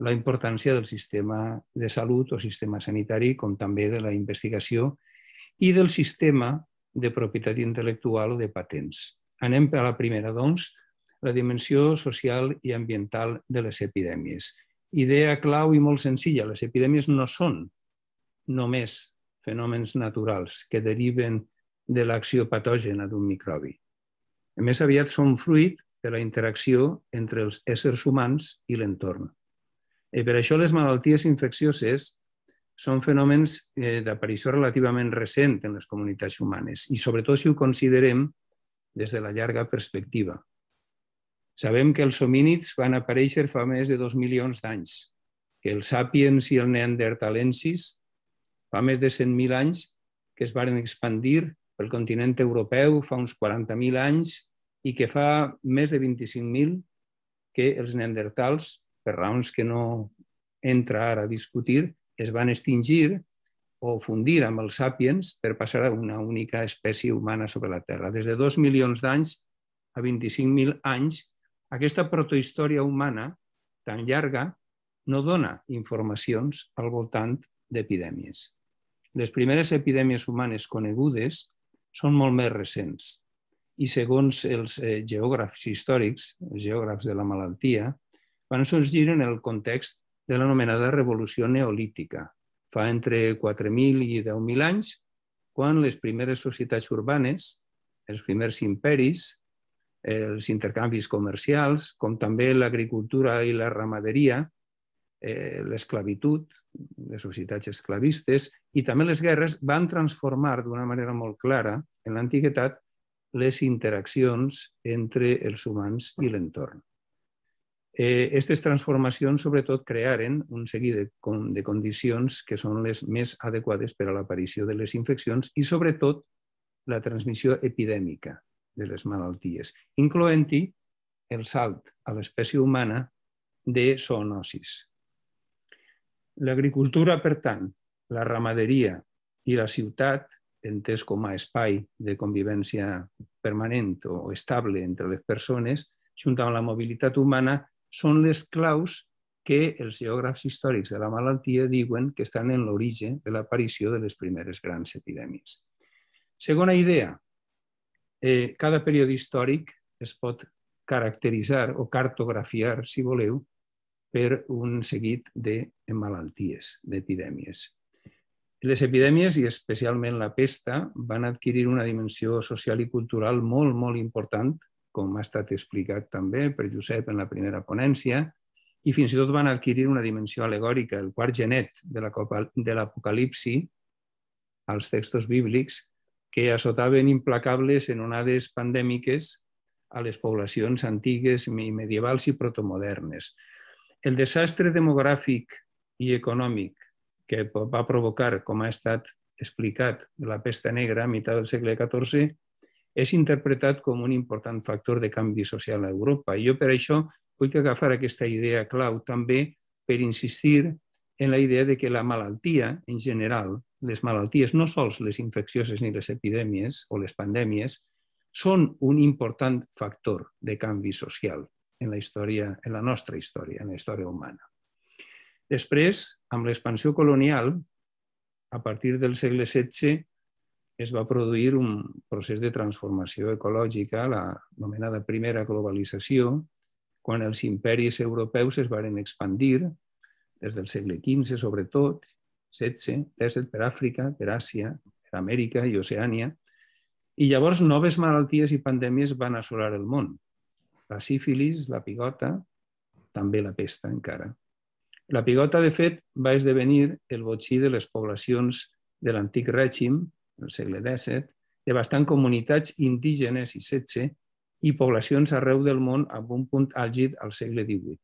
la importància del sistema de salut o sistema sanitari, com també de la investigació i del sistema de propietat intel·lectual o de patents. Anem a la primera, doncs, la dimensió social i ambiental de les epidèmies. Idea clau i molt senzilla. Les epidèmies no són només fenòmens naturals que deriven de l'acció patògena d'un microbi. Més aviat són fruit de la interacció entre els éssers humans i l'entorn. Per això les malalties infeccioses són fenòmens d'aparició relativament recent en les comunitats humanes i sobretot si ho considerem des de la llarga perspectiva. Sabem que els homínids van aparèixer fa més de dos milions d'anys, que els sàpiens i els neandertalensis fa més de cent mil anys que es van expandir pel continent europeu fa uns quaranta mil anys i que fa més de vint-i-cinc mil que els neandertals, per raons que no entra ara a discutir, es van extingir o fundir amb els sàpiens per passar a una única espècie humana sobre la Terra. Des de dos milions d'anys a vint-i-cinc mil anys, aquesta protohistòria humana tan llarga no dona informacions al voltant d'epidèmies. Les primeres epidèmies humanes conegudes són molt més recents i, segons els geògrafs històrics, els geògrafs de la malaltia, van sorgir en el context de l'anomenada revolució neolítica, fa entre quatre mil i deu mil anys, quan les primeres societats urbanes, els primers imperis, els intercanvis comercials, com també l'agricultura i la ramaderia, l'esclavitud, les societats esclavistes i també les guerres van transformar d'una manera molt clara en l'antiguitat les interaccions entre els humans i l'entorn. Aquestes transformacions, sobretot, crearen un seguit de condicions que són les més adequades per a l'aparició de les infeccions i, sobretot, la transmissió epidèmica de les malalties, incloent-hi el salt a l'espècie humana de zoonosis. L'agricultura, per tant, la ramaderia i la ciutat, entès com a espai de convivència permanent o estable entre les persones, junt amb la mobilitat humana, són les claus que els geògrafs històrics de la malaltia diuen que estan en l'origen de l'aparició de les primeres grans epidèmies. Segona idea, cada període històric es pot caracteritzar o cartografiar, si voleu, per un seguit de malalties, d'epidèmies. Les epidèmies, i especialment la pesta, van adquirir una dimensió social i cultural molt, molt important, com ha estat explicat també per Josep en la primera ponència, i fins i tot van adquirir una dimensió al·legòrica, el quart genet de l'Apocalipsi, als textos bíblics, que assotaven implacables en onades pandèmiques a les poblacions antigues, medievals i protomodernes. El desastre demogràfic i econòmic que va provocar, com ha estat explicat, la pesta negra a meitat del segle catorze és interpretat com un important factor de canvi social a Europa. I jo per això vull agafar aquesta idea clau també per insistir en la idea que la malaltia, en general, les malalties, no sols les infeccioses ni les epidèmies o les pandèmies, són un important factor de canvi social en la història, en la nostra història, en la història humana. Després, amb l'expansió colonial, a partir del segle setze, es va produir un procés de transformació ecològica, la anomenada primera globalització, quan els imperis europeus es van expandir, des del segle quinze sobretot, setze, disset per Àfrica, per Àsia, per Amèrica i Oceània, i llavors noves malalties i pandèmies van assolar el món. La sífilis, la pigota, també la pesta encara. La pigota, de fet, va esdevenir el botxí de les poblacions de l'antic règim, del segle disset, de bastant comunitats indígenes i setze i poblacions arreu del món amb un punt àlgid al segle divuit.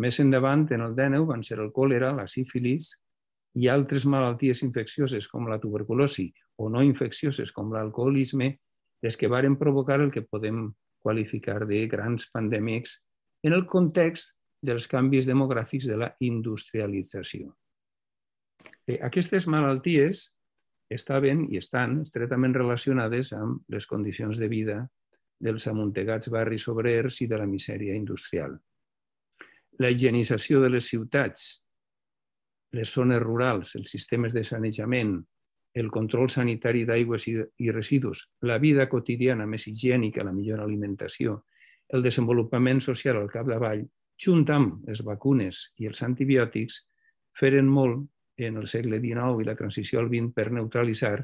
Més endavant, en el dènou, van ser el còlera, la sífilis i altres malalties infeccioses com la tuberculosi o no infeccioses com l'alcoholisme, les que varen provocar el que podem qualificar de grans pandèmics en el context dels canvis demogràfics de la industrialització. Aquestes malalties estaven i estan estretament relacionades amb les condicions de vida dels amuntegats barris obrers i de la misèria industrial. La higienització de les ciutats, les zones rurals, els sistemes de sanejament, el control sanitari d'aigües i residus, la vida quotidiana més higiènica, la millor alimentació, el desenvolupament social al capdavall, junt amb les vacunes i els antibiòtics, feren molt en el segle dinou i la transició al vint per neutralitzar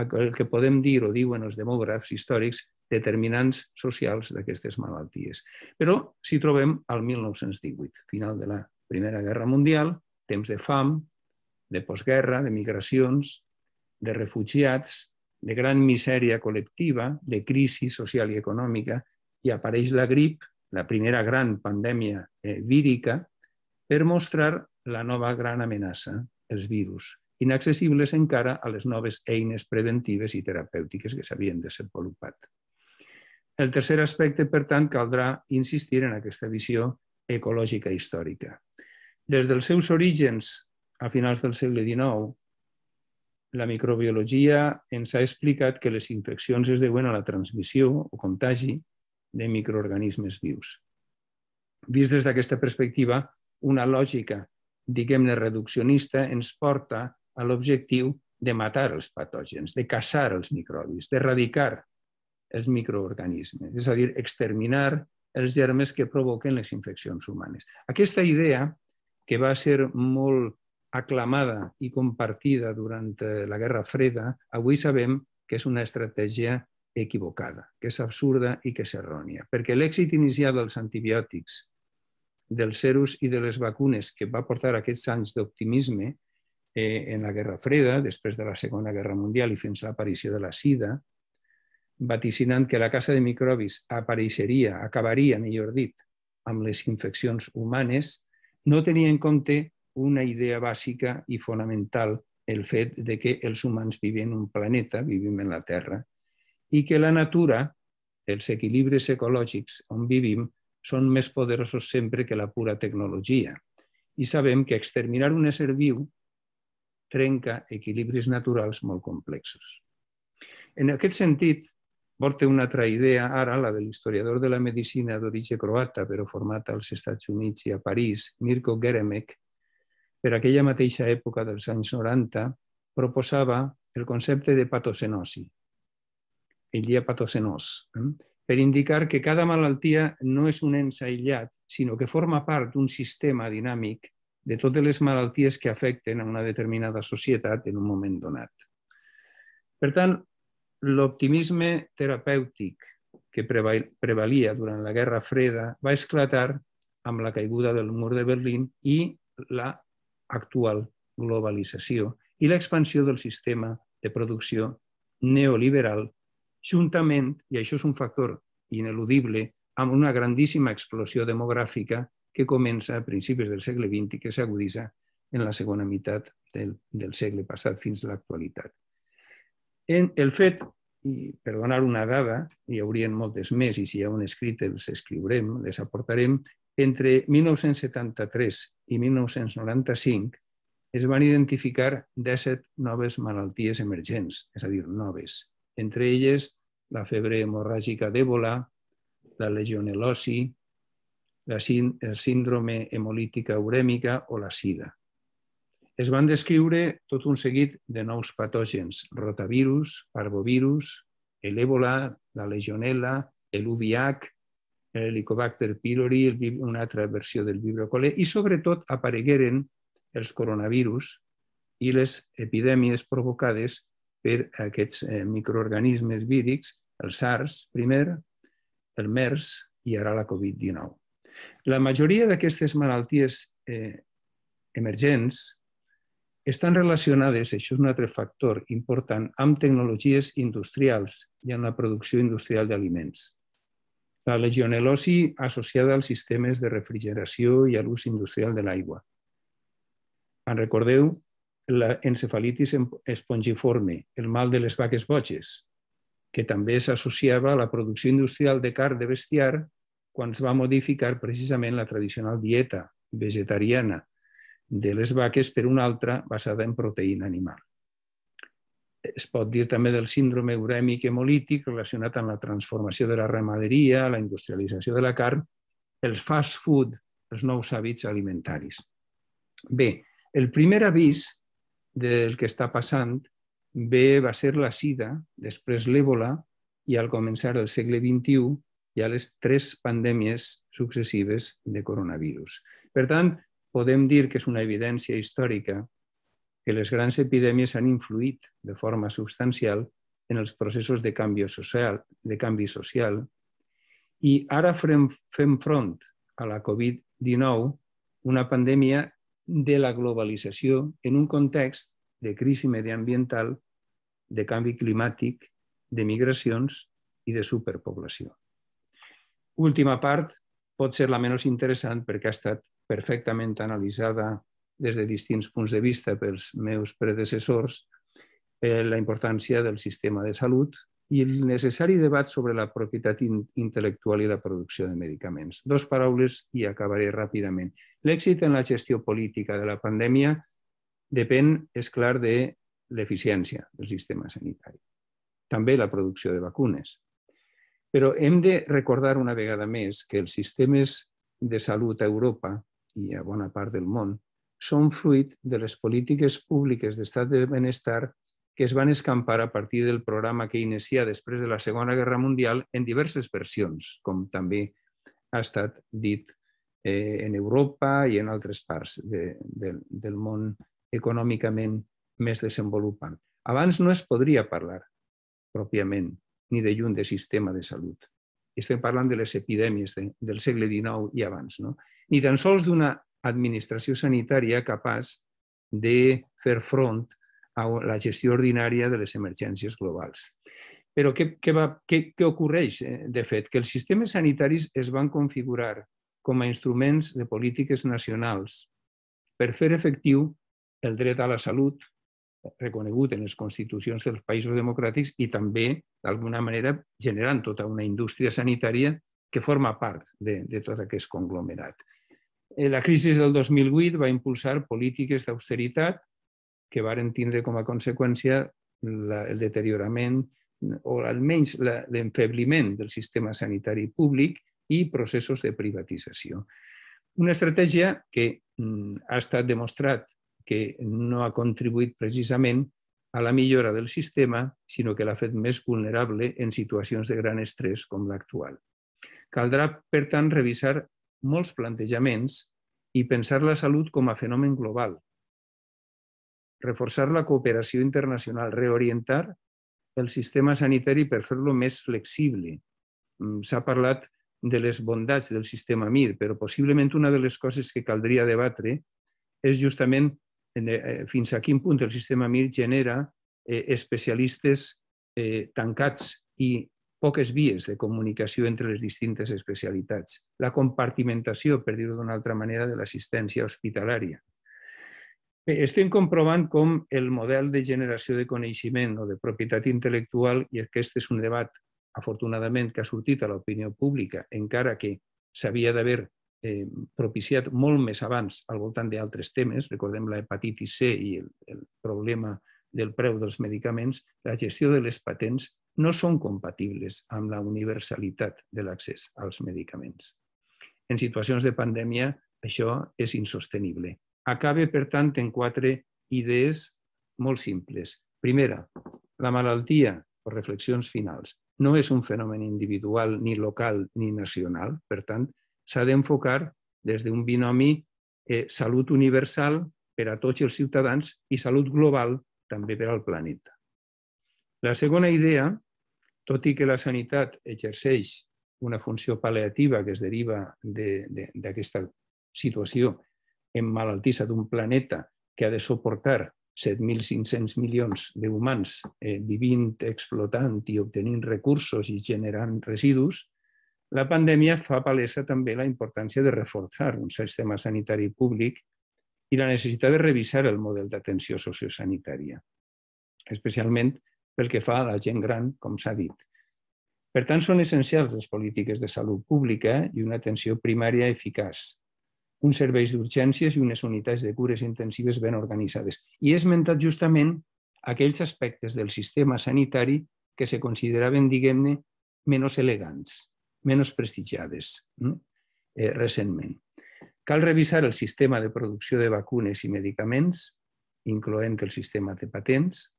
el que podem dir o diuen els demògrafs històrics determinants socials d'aquestes malalties. Però s'hi trobem al mil nou-cents divuit, final de la Primera Guerra Mundial, temps de fam, de postguerra, de migracions, de refugiats, de gran misèria col·lectiva, de crisi social i econòmica, i apareix la grip, la primera gran pandèmia vírica, per mostrar la nova gran amenaça, els virus, inaccessibles encara a les noves eines preventives i terapèutiques que s'havien desenvolupat. El tercer aspecte, per tant, caldrà insistir en aquesta visió ecològica històrica. Des dels seus orígens a finals del segle dinou, la microbiologia ens ha explicat que les infeccions es deuen a la transmissió o contagi de microorganismes vius. Vist des d'aquesta perspectiva, una lògica, diguem-ne, reduccionista ens porta a l'objectiu de matar els patògens, de caçar els microbis, d'erradicar els microorganismes, és a dir, exterminar els germes que provoquen les infeccions humanes. Aquesta idea, que va ser molt aclamada i compartida durant la Guerra Freda, avui sabem que és una estratègia equivocada, que és absurda i que és errònia, perquè l'èxit inicial dels antibiòtics, dels sèrums i de les vacunes que va portar aquests anys d'optimisme en la Guerra Freda, després de la Segona Guerra Mundial i fins a l'aparició de la sida, vaticinant que la caça de microbis apareixeria, acabaria, millor dit, amb les infeccions humanes, no tenia en compte una idea bàsica i fonamental, el fet que els humans vivim en un planeta, vivim en la Terra, i que la natura, els equilibris ecològics on vivim, són més poderosos sempre que la pura tecnologia. I sabem que exterminar un ésser viu trenca equilibris naturals molt complexos. En aquest sentit, porta una altra idea ara, la de l'historiador de la medicina d'origen croata, però format als Estats Units i a París, Mirko Grmek, per aquella mateixa època dels anys noranta, proposava el concepte de patocenosi, el dia patocenós, per indicar que cada malaltia no és un ens aïllat, sinó que forma part d'un sistema dinàmic de totes les malalties que afecten a una determinada societat en un moment donat. Per tant, l'optimisme terapèutic que prevalia durant la Guerra Freda va esclatar amb la caiguda del mur de Berlín i l'actual globalització i l'expansió del sistema de producció neoliberal juntament, i això és un factor ineludible, amb una grandíssima explosió demogràfica que comença a principis del segle vint i que s'aguditza en la segona meitat del segle passat fins a l'actualitat. El fet, i per donar una dada, hi haurien moltes més i si hi ha un escrit els escriurem, les aportarem, entre mil nou-cents setanta-tres i mil nou-cents noranta-cinc es van identificar disset noves malalties emergents, és a dir, noves. Entre elles, la febre hemorràgica d'Ebola, la legionel·losi, la síndrome hemolítica urèmica o la sida. Es van descriure tot un seguit de nous patògens, rotavirus, parvovirus, l'Ebola, la legionel·la, l'U V H, l'helicobacter pylori, una altra versió del vibrio collet, i sobretot aparegueren els coronavirus i les epidèmies provocades per aquests microorganismes vírics, el SARS primer, el MERS i ara la Covid dinou. La majoria d'aquestes malalties emergents estan relacionades, això és un altre factor important, amb tecnologies industrials i amb la producció industrial d'aliments. La legionel·losi associada als sistemes de refrigeració i a l'ús industrial de l'aigua. En recordeu l'encefalitis espongiforme, el mal de les vaques boges, que també s'associava a la producció industrial de carn de bestiar quan es va modificar precisament la tradicional dieta vegetariana de les vaques per una altra basada en proteïna animal. Es pot dir també del síndrome urèmic hemolític relacionat amb la transformació de la ramaderia, la industrialització de la carn, els fast food, els nous hàbits alimentaris. Bé, el primer avís del que està passant bé va ser la sida, després l'Ebola i al començar el segle vint-i-u hi ha les tres pandèmies successives de coronavirus. Per tant, podem dir que és una evidència històrica que les grans epidèmies han influït de forma substancial en els processos de canvi social i ara fem front a la Covid dinou, una pandèmia de la globalització en un context de crisi mediambiental, de canvi climàtic, de migracions i de superpoblació. Última part pot ser la menys interessant perquè ha estat perfectament analitzada des de distints punts de vista pels meus predecessors, la importància del sistema de salut i el necessari debat sobre la propietat intel·lectual i la producció de medicaments. Dos paraules i acabaré ràpidament. L'èxit en la gestió política de la pandèmia depèn, és clar, de l'eficiència del sistema sanitari. També la producció de vacunes. Però hem de recordar una vegada més que els sistemes de salut a Europa i a bona part del món són fruit de les polítiques públiques d'estat de benestar que es van escampar a partir del programa que inicià després de la Segona Guerra Mundial en diverses versions, com també ha estat dit en Europa i en altres parts de, de, del món econòmicament més desenvolupat. Abans no es podria parlar, pròpiament, ni de lluny de sistema de salut. Estem parlant de les epidèmies de, del segle dinou i abans, no? Ni tan sols d'una administració sanitària capaç de fer front a la gestió ordinària de les emergències globals. Però què, què, va, què, què ocorreix, de fet? Que els sistemes sanitaris es van configurar com a instruments de polítiques nacionals per fer efectiu el dret a la salut, reconegut en les constitucions dels països democràtics i també, d'alguna manera, generant tota una indústria sanitària que forma part de, de tot aquest conglomerat. La crisi del dos mil vuit va impulsar polítiques d'austeritat que varen tindre com a conseqüència el deteriorament o almenys l'enfebliment del sistema sanitari públic i processos de privatització. Una estratègia que ha estat demostrat que no ha contribuït precisament a la millora del sistema, sinó que l'ha fet més vulnerable en situacions de gran estrès com l'actual. Caldrà, per tant, revisar molts plantejaments i pensar la salut com a fenomen global, reforçar la cooperació internacional, reorientar el sistema sanitari per fer-lo més flexible. S'ha parlat de les bondats del sistema M I R, però possiblement una de les coses que caldria debatre és justament fins a quin punt el sistema M I R genera especialistes tancats i poques vies de comunicació entre les distintes especialitats. La compartimentació, per dir-ho d'una altra manera, de l'assistència hospitalària. Estem comprovant com el model de generació de coneixement o de propietat intel·lectual, i aquest és un debat afortunadament que ha sortit a l'opinió pública, encara que s'havia d'haver propiciat molt més abans al voltant d'altres temes, recordem l'hepatitis C i el, el problema del preu dels medicaments, la gestió de les patents no són compatibles amb la universalitat de l'accés als medicaments. En situacions de pandèmia això és insostenible. Acaba, per tant, en quatre idees molt simples. Primera, la malaltia, o reflexions finals, no és un fenomen individual, ni local, ni nacional. Per tant, s'ha d'enfocar des d'un binomi eh, salut universal per a tots els ciutadans i salut global també per al planeta. La segona idea, tot i que la sanitat exerceix una funció pal·liativa que es deriva d'aquesta de, de, situació emmalaltissa d'un planeta que ha de suportar set mil cinc-cents milions d'humans eh, vivint, explotant i obtenint recursos i generant residus, la pandèmia fa palesa també la importància de reforçar un sistema sanitari públic i la necessitat de revisar el model d'atenció sociosanitària, especialment pel que fa a la gent gran, com s'ha dit. Per tant, són essencials les polítiques de salut pública i una atenció primària eficaç, uns serveis d'urgències i unes unitats de cures intensives ben organitzades. I he esmentat justament aquells aspectes del sistema sanitari que se consideraven, diguem-ne, menys elegants, menys prestigiades eh, recentment. Cal revisar el sistema de producció de vacunes i medicaments, incloent el sistema de patents,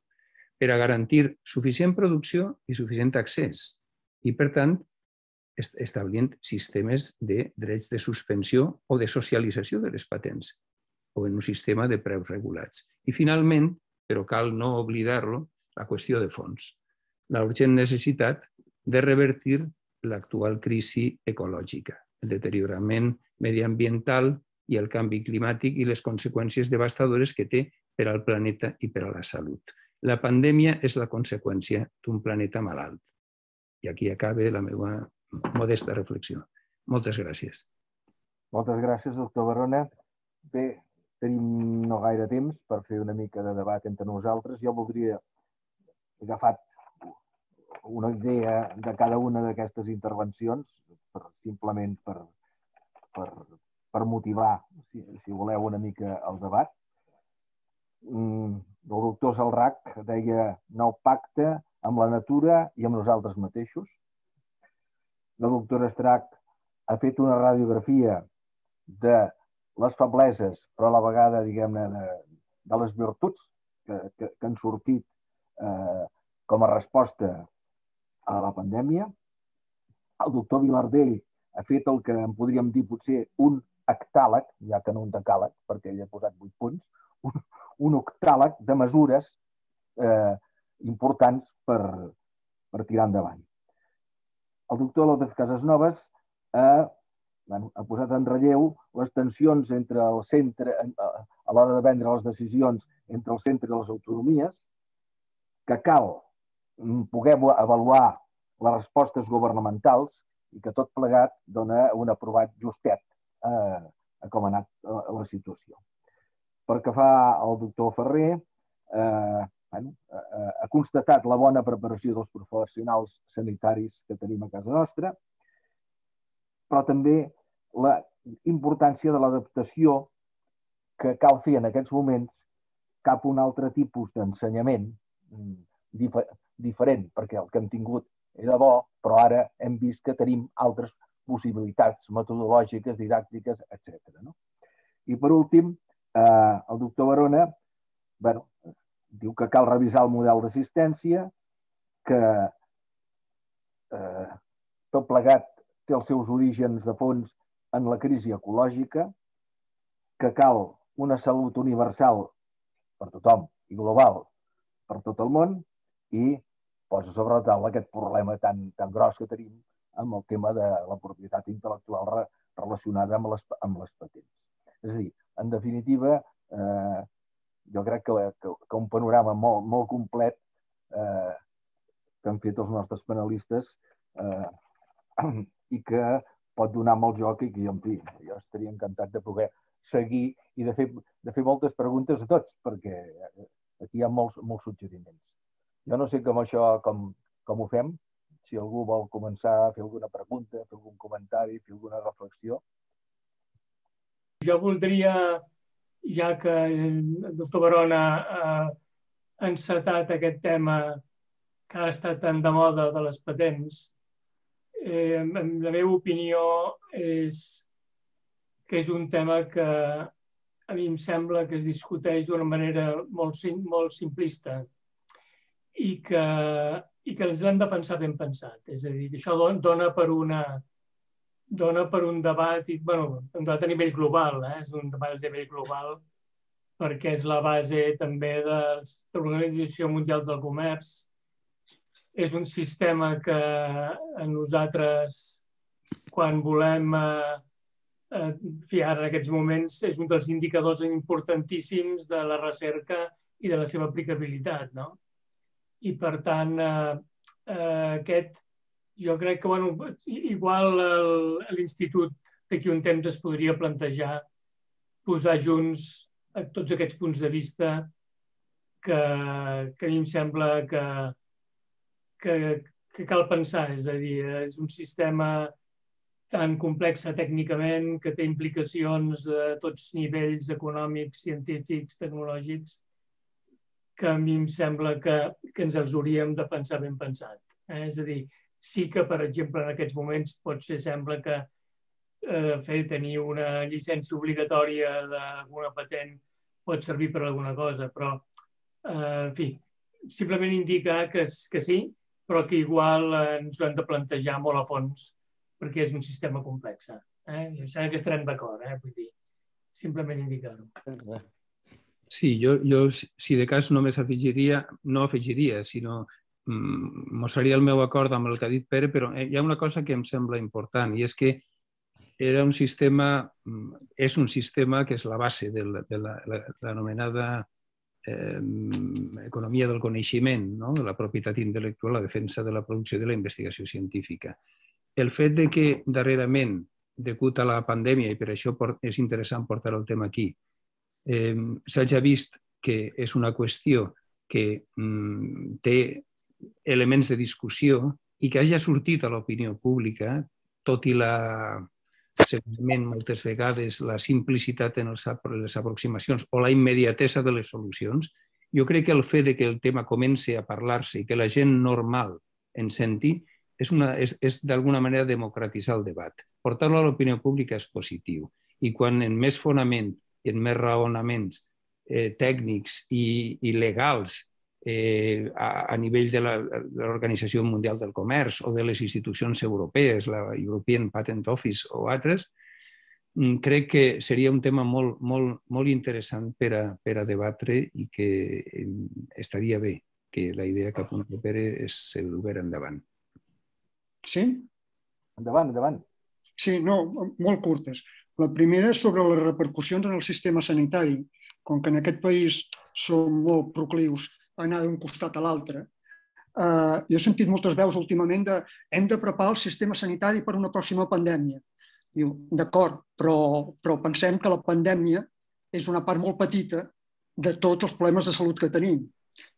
per a garantir suficient producció i suficient accés i, per tant, establint sistemes de drets de suspensió o de socialització de les patents o en un sistema de preus regulats. I finalment, però cal no oblidar-lo, la qüestió de fons, la urgent necessitat de revertir l'actual crisi ecològica, el deteriorament mediambiental i el canvi climàtic i les conseqüències devastadores que té per al planeta i per a la salut. La pandèmia és la conseqüència d'un planeta malalt. I aquí acaba la meva modesta reflexió. Moltes gràcies. Moltes gràcies, doctor Barona. Bé, tenim no gaire temps per fer una mica de debat entre nosaltres. Jo voldria agafar una idea de cada una d'aquestes intervencions, per, simplement per, per, per motivar, si, si voleu, una mica el debat. el doctor Salrach deia nou pacte amb la natura i amb nosaltres mateixos. La doctora Estrach ha fet una radiografia de les febleses, però a la vegada, diguem-ne, de les virtuts que han sortit com a resposta a la pandèmia. El doctor Vilardell ha fet el que en podríem dir potser un octàleg, ja que no un decàleg, perquè ell ha posat vuit punts, un octàleg de mesures importants per tirar endavant. El doctor López Casasnovas ha posat en relleu les tensions a l'hora de prendre les decisions entre el centre i les autonomies, que cal poder avaluar les respostes governamentals i que tot plegat dona un aprovat justet a com ha anat la situació. Pel que fa al doctor Ferrer, ha constatat la bona preparació dels professionals sanitaris que tenim a casa nostra, però també la importància de l'adaptació que cal fer en aquests moments cap a un altre tipus d'ensenyament diferent, perquè el que hem tingut era bo, però ara hem vist que tenim altres possibilitats metodològiques, didàctiques, etcètera. I per últim, el doctor Barona diu que cal revisar el model d'assistència, que tot plegat té els seus orígens de fons en la crisi ecològica, que cal una salut universal per tothom i global per tot el món, i posa sobre la taula aquest problema tan gros que tenim amb el tema de la propietat intel·lectual relacionada amb les patents. És a dir, en definitiva, jo crec que un panorama molt complet que han fet els nostres panelistes i que pot donar molt joc i que jo estaria encantat de poder seguir i de fer moltes preguntes a tots, perquè aquí hi ha molts suggeriments. Jo no sé com això, com ho fem, si algú vol començar a fer alguna pregunta, fer algun comentari, fer alguna reflexió. Jo voldria, ja que el doctor Barona ha encetat aquest tema que ara està tan de moda de les patents, la meva opinió és que és un tema que a mi em sembla que es discuteix d'una manera molt simplista i que ens l'hem de pensar ben pensat. És a dir, això dona per un debat, un debat a nivell global, és un debat a nivell global perquè és la base també de l'Organització Mundial del Comerç. És un sistema que nosaltres, quan volem fiar en aquests moments, és un dels indicadors importantíssims de la recerca i de la seva aplicabilitat, no? I, per tant, aquest, jo crec que, bueno, igual l'Institut d'aquí un temps es podria plantejar posar junts tots aquests punts de vista que a mi em sembla que cal pensar. És a dir, és un sistema tan complex tècnicament que té implicacions a tots nivells econòmics, científics, tecnològics, que a mi em sembla que ens els hauríem de pensar ben pensat. És a dir, sí que, per exemple, en aquests moments potser sembla que fer tenir una llicència obligatòria d'alguna patent pot servir per alguna cosa, però, en fi, simplement indicar que sí, però que igual ens ho hem de plantejar molt a fons perquè és un sistema complex. Em sembla que estarem d'acord, vull dir, simplement indicar-ho. Sí, jo, si de cas, només afegiria, no afegiria, sinó mostraria el meu acord amb el que ha dit Pere, però hi ha una cosa que em sembla important, i és que era un sistema, és un sistema que és la base de l'anomenada economia del coneixement, de la propietat intel·lectual, la defensa de la producció i de la investigació científica. El fet que darrerament, degut a la pandèmia, i per això és interessant portar el tema aquí, s'hagi vist que és una qüestió que té elements de discussió i que hagi sortit a l'opinió pública, tot i la segurament moltes vegades la simplicitat en les aproximacions o la immediatesa de les solucions, jo crec que el fet que el tema comenci a parlar-se i que la gent normal en senti és d'alguna manera democratitzar el debat. Portar-lo a l'opinió pública és positiu i quan en més fonament i en més raonaments tècnics i legals a nivell de l'Organització Mundial del Comerç o de les institucions europees, la European Patent Office o altres, crec que seria un tema molt interessant per a debatre i que estaria bé que la idea que apunta Pere s'adugui endavant. Sí? Endavant, endavant. Sí, no, molt curtes. La primera és sobre les repercussions en el sistema sanitari. Com que en aquest país som molt proclius a anar d'un costat a l'altre, jo he sentit moltes veus últimament de hem de preparar el sistema sanitari per una pròxima pandèmia. Diu, d'acord, però pensem que la pandèmia és una part molt petita de tots els problemes de salut que tenim.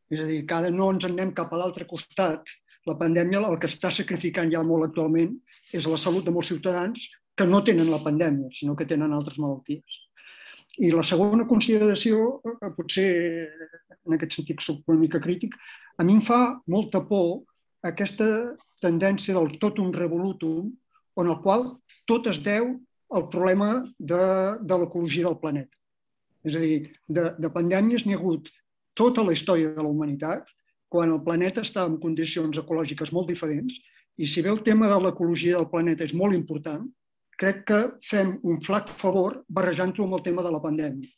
És a dir, que ara no ens en anem cap a l'altre costat. La pandèmia el que està sacrificant ja molt actualment és la salut de molts ciutadans que no tenen la pandèmia, sinó que tenen altres malalties. I la segona consideració, potser en aquest sentit soc una mica crític, a mi em fa molta por aquesta tendència del totum revolutum en el qual tot es deu al problema de l'ecologia del planeta. És a dir, de pandèmies n'hi ha hagut tota la història de la humanitat quan el planeta està en condicions ecològiques molt diferents i si bé el tema de l'ecologia del planeta és molt important, crec que fem un flac favor barrejant-ho amb el tema de la pandèmia.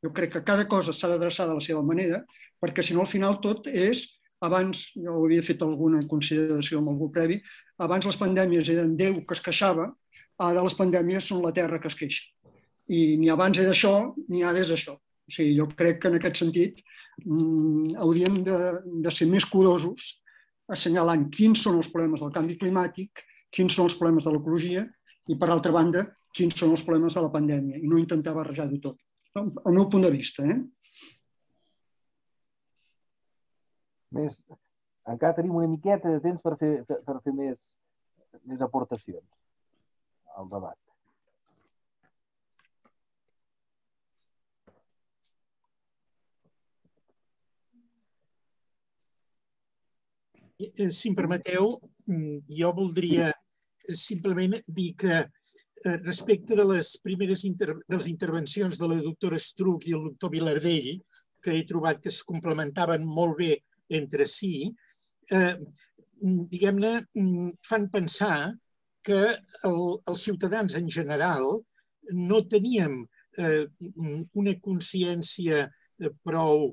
Jo crec que cada cosa s'ha d'adreçar de la seva manera perquè si no al final tot és, abans, jo havia fet alguna consideració amb algú previ, abans les pandèmies eren Déu que es queixava, ara les pandèmies són la Terra que es queixa. I ni abans era això, ni ara és això. O sigui, jo crec que en aquest sentit hauríem de ser més curosos assenyalant quins són els problemes del canvi climàtic, quins són els problemes de l'ecologia i, per altra banda, quins són els problemes de la pandèmia i no intentar barrejar-ho tot, al meu punt de vista. Encara tenim una miqueta de temps per fer més aportacions al debat. Si em permeteu, jo voldria simplement dir que respecte de les primeres intervencions de la doctora Estrach i el doctor Vilardell, que he trobat que es complementaven molt bé entre si, diguem-ne, fan pensar que els ciutadans en general no teníem una consciència prou,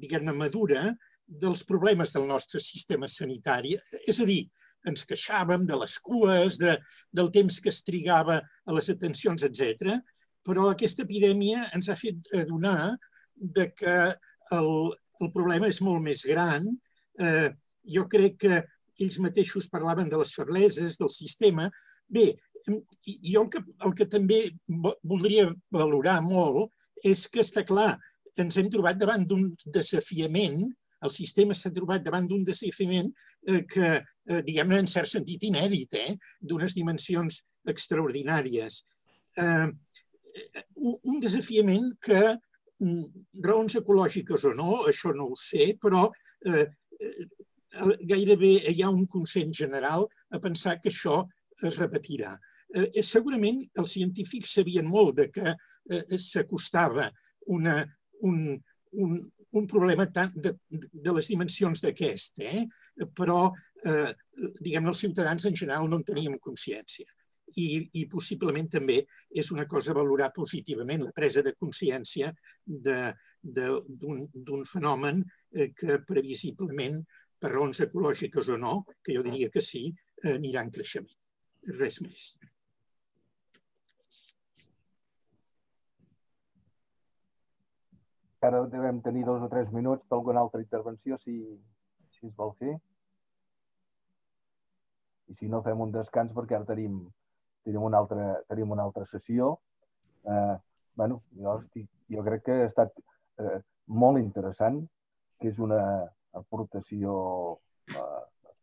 diguem-ne, madura dels problemes del nostre sistema sanitari. És a dir, ens queixàvem de les cues, del temps que es trigava a les atencions, etcètera. Però aquesta epidèmia ens ha fet adonar que el problema és molt més gran. Jo crec que ells mateixos parlaven de les febleses, del sistema. Bé, jo el que també voldria valorar molt és que, està clar, ens hem trobat davant d'un desafiament. El sistema s'ha trobat davant d'un desafiament que, diguem-ne, en cert sentit inèdit, d'unes dimensions extraordinàries. Un desafiament que, raons ecològiques o no, això no ho sé, però gairebé hi ha un consens general a pensar que això es repetirà. Segurament els científics sabien molt que s'acostava un... un problema de les dimensions d'aquest, però, diguem-ne, els ciutadans en general no en teníem consciència. I possiblement també és una cosa a valorar positivament, la presa de consciència d'un fenomen que previsiblement, per raons ecològiques o no, que jo diria que sí, anirà en creixement. Res més. Ara devem tenir dos o tres minuts per alguna altra intervenció, si es vol fer. I si no, fem un descans perquè ara tenim una altra sessió. Bé, jo crec que ha estat molt interessant, que és una aportació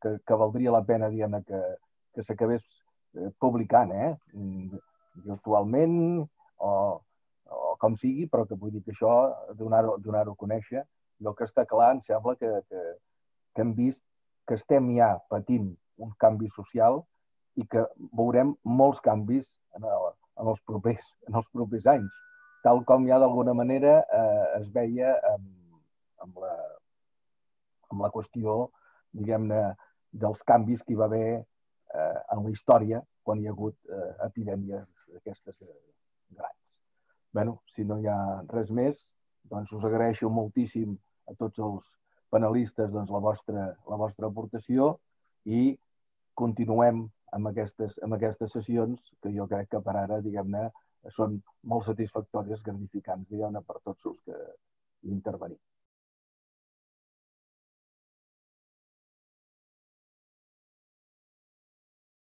que valdria la pena que s'acabés publicant. virtualment o com sigui, però que vull dir que això, donar-ho a conèixer, i el que està clar, em sembla que hem vist que estem ja patint un canvi social i que veurem molts canvis en els propers anys, tal com ja d'alguna manera es veia amb la qüestió, diguem-ne, dels canvis que hi va haver en la història quan hi ha hagut epidèmies d'aquestes grans. Bé, si no hi ha res més, doncs us agraeixo moltíssim a tots els panelistes la vostra aportació i continuem amb aquestes sessions que jo crec que per ara, diguem-ne, són molt satisfactòries, gratificants, diguem-ne, per tots els que hi intervenim.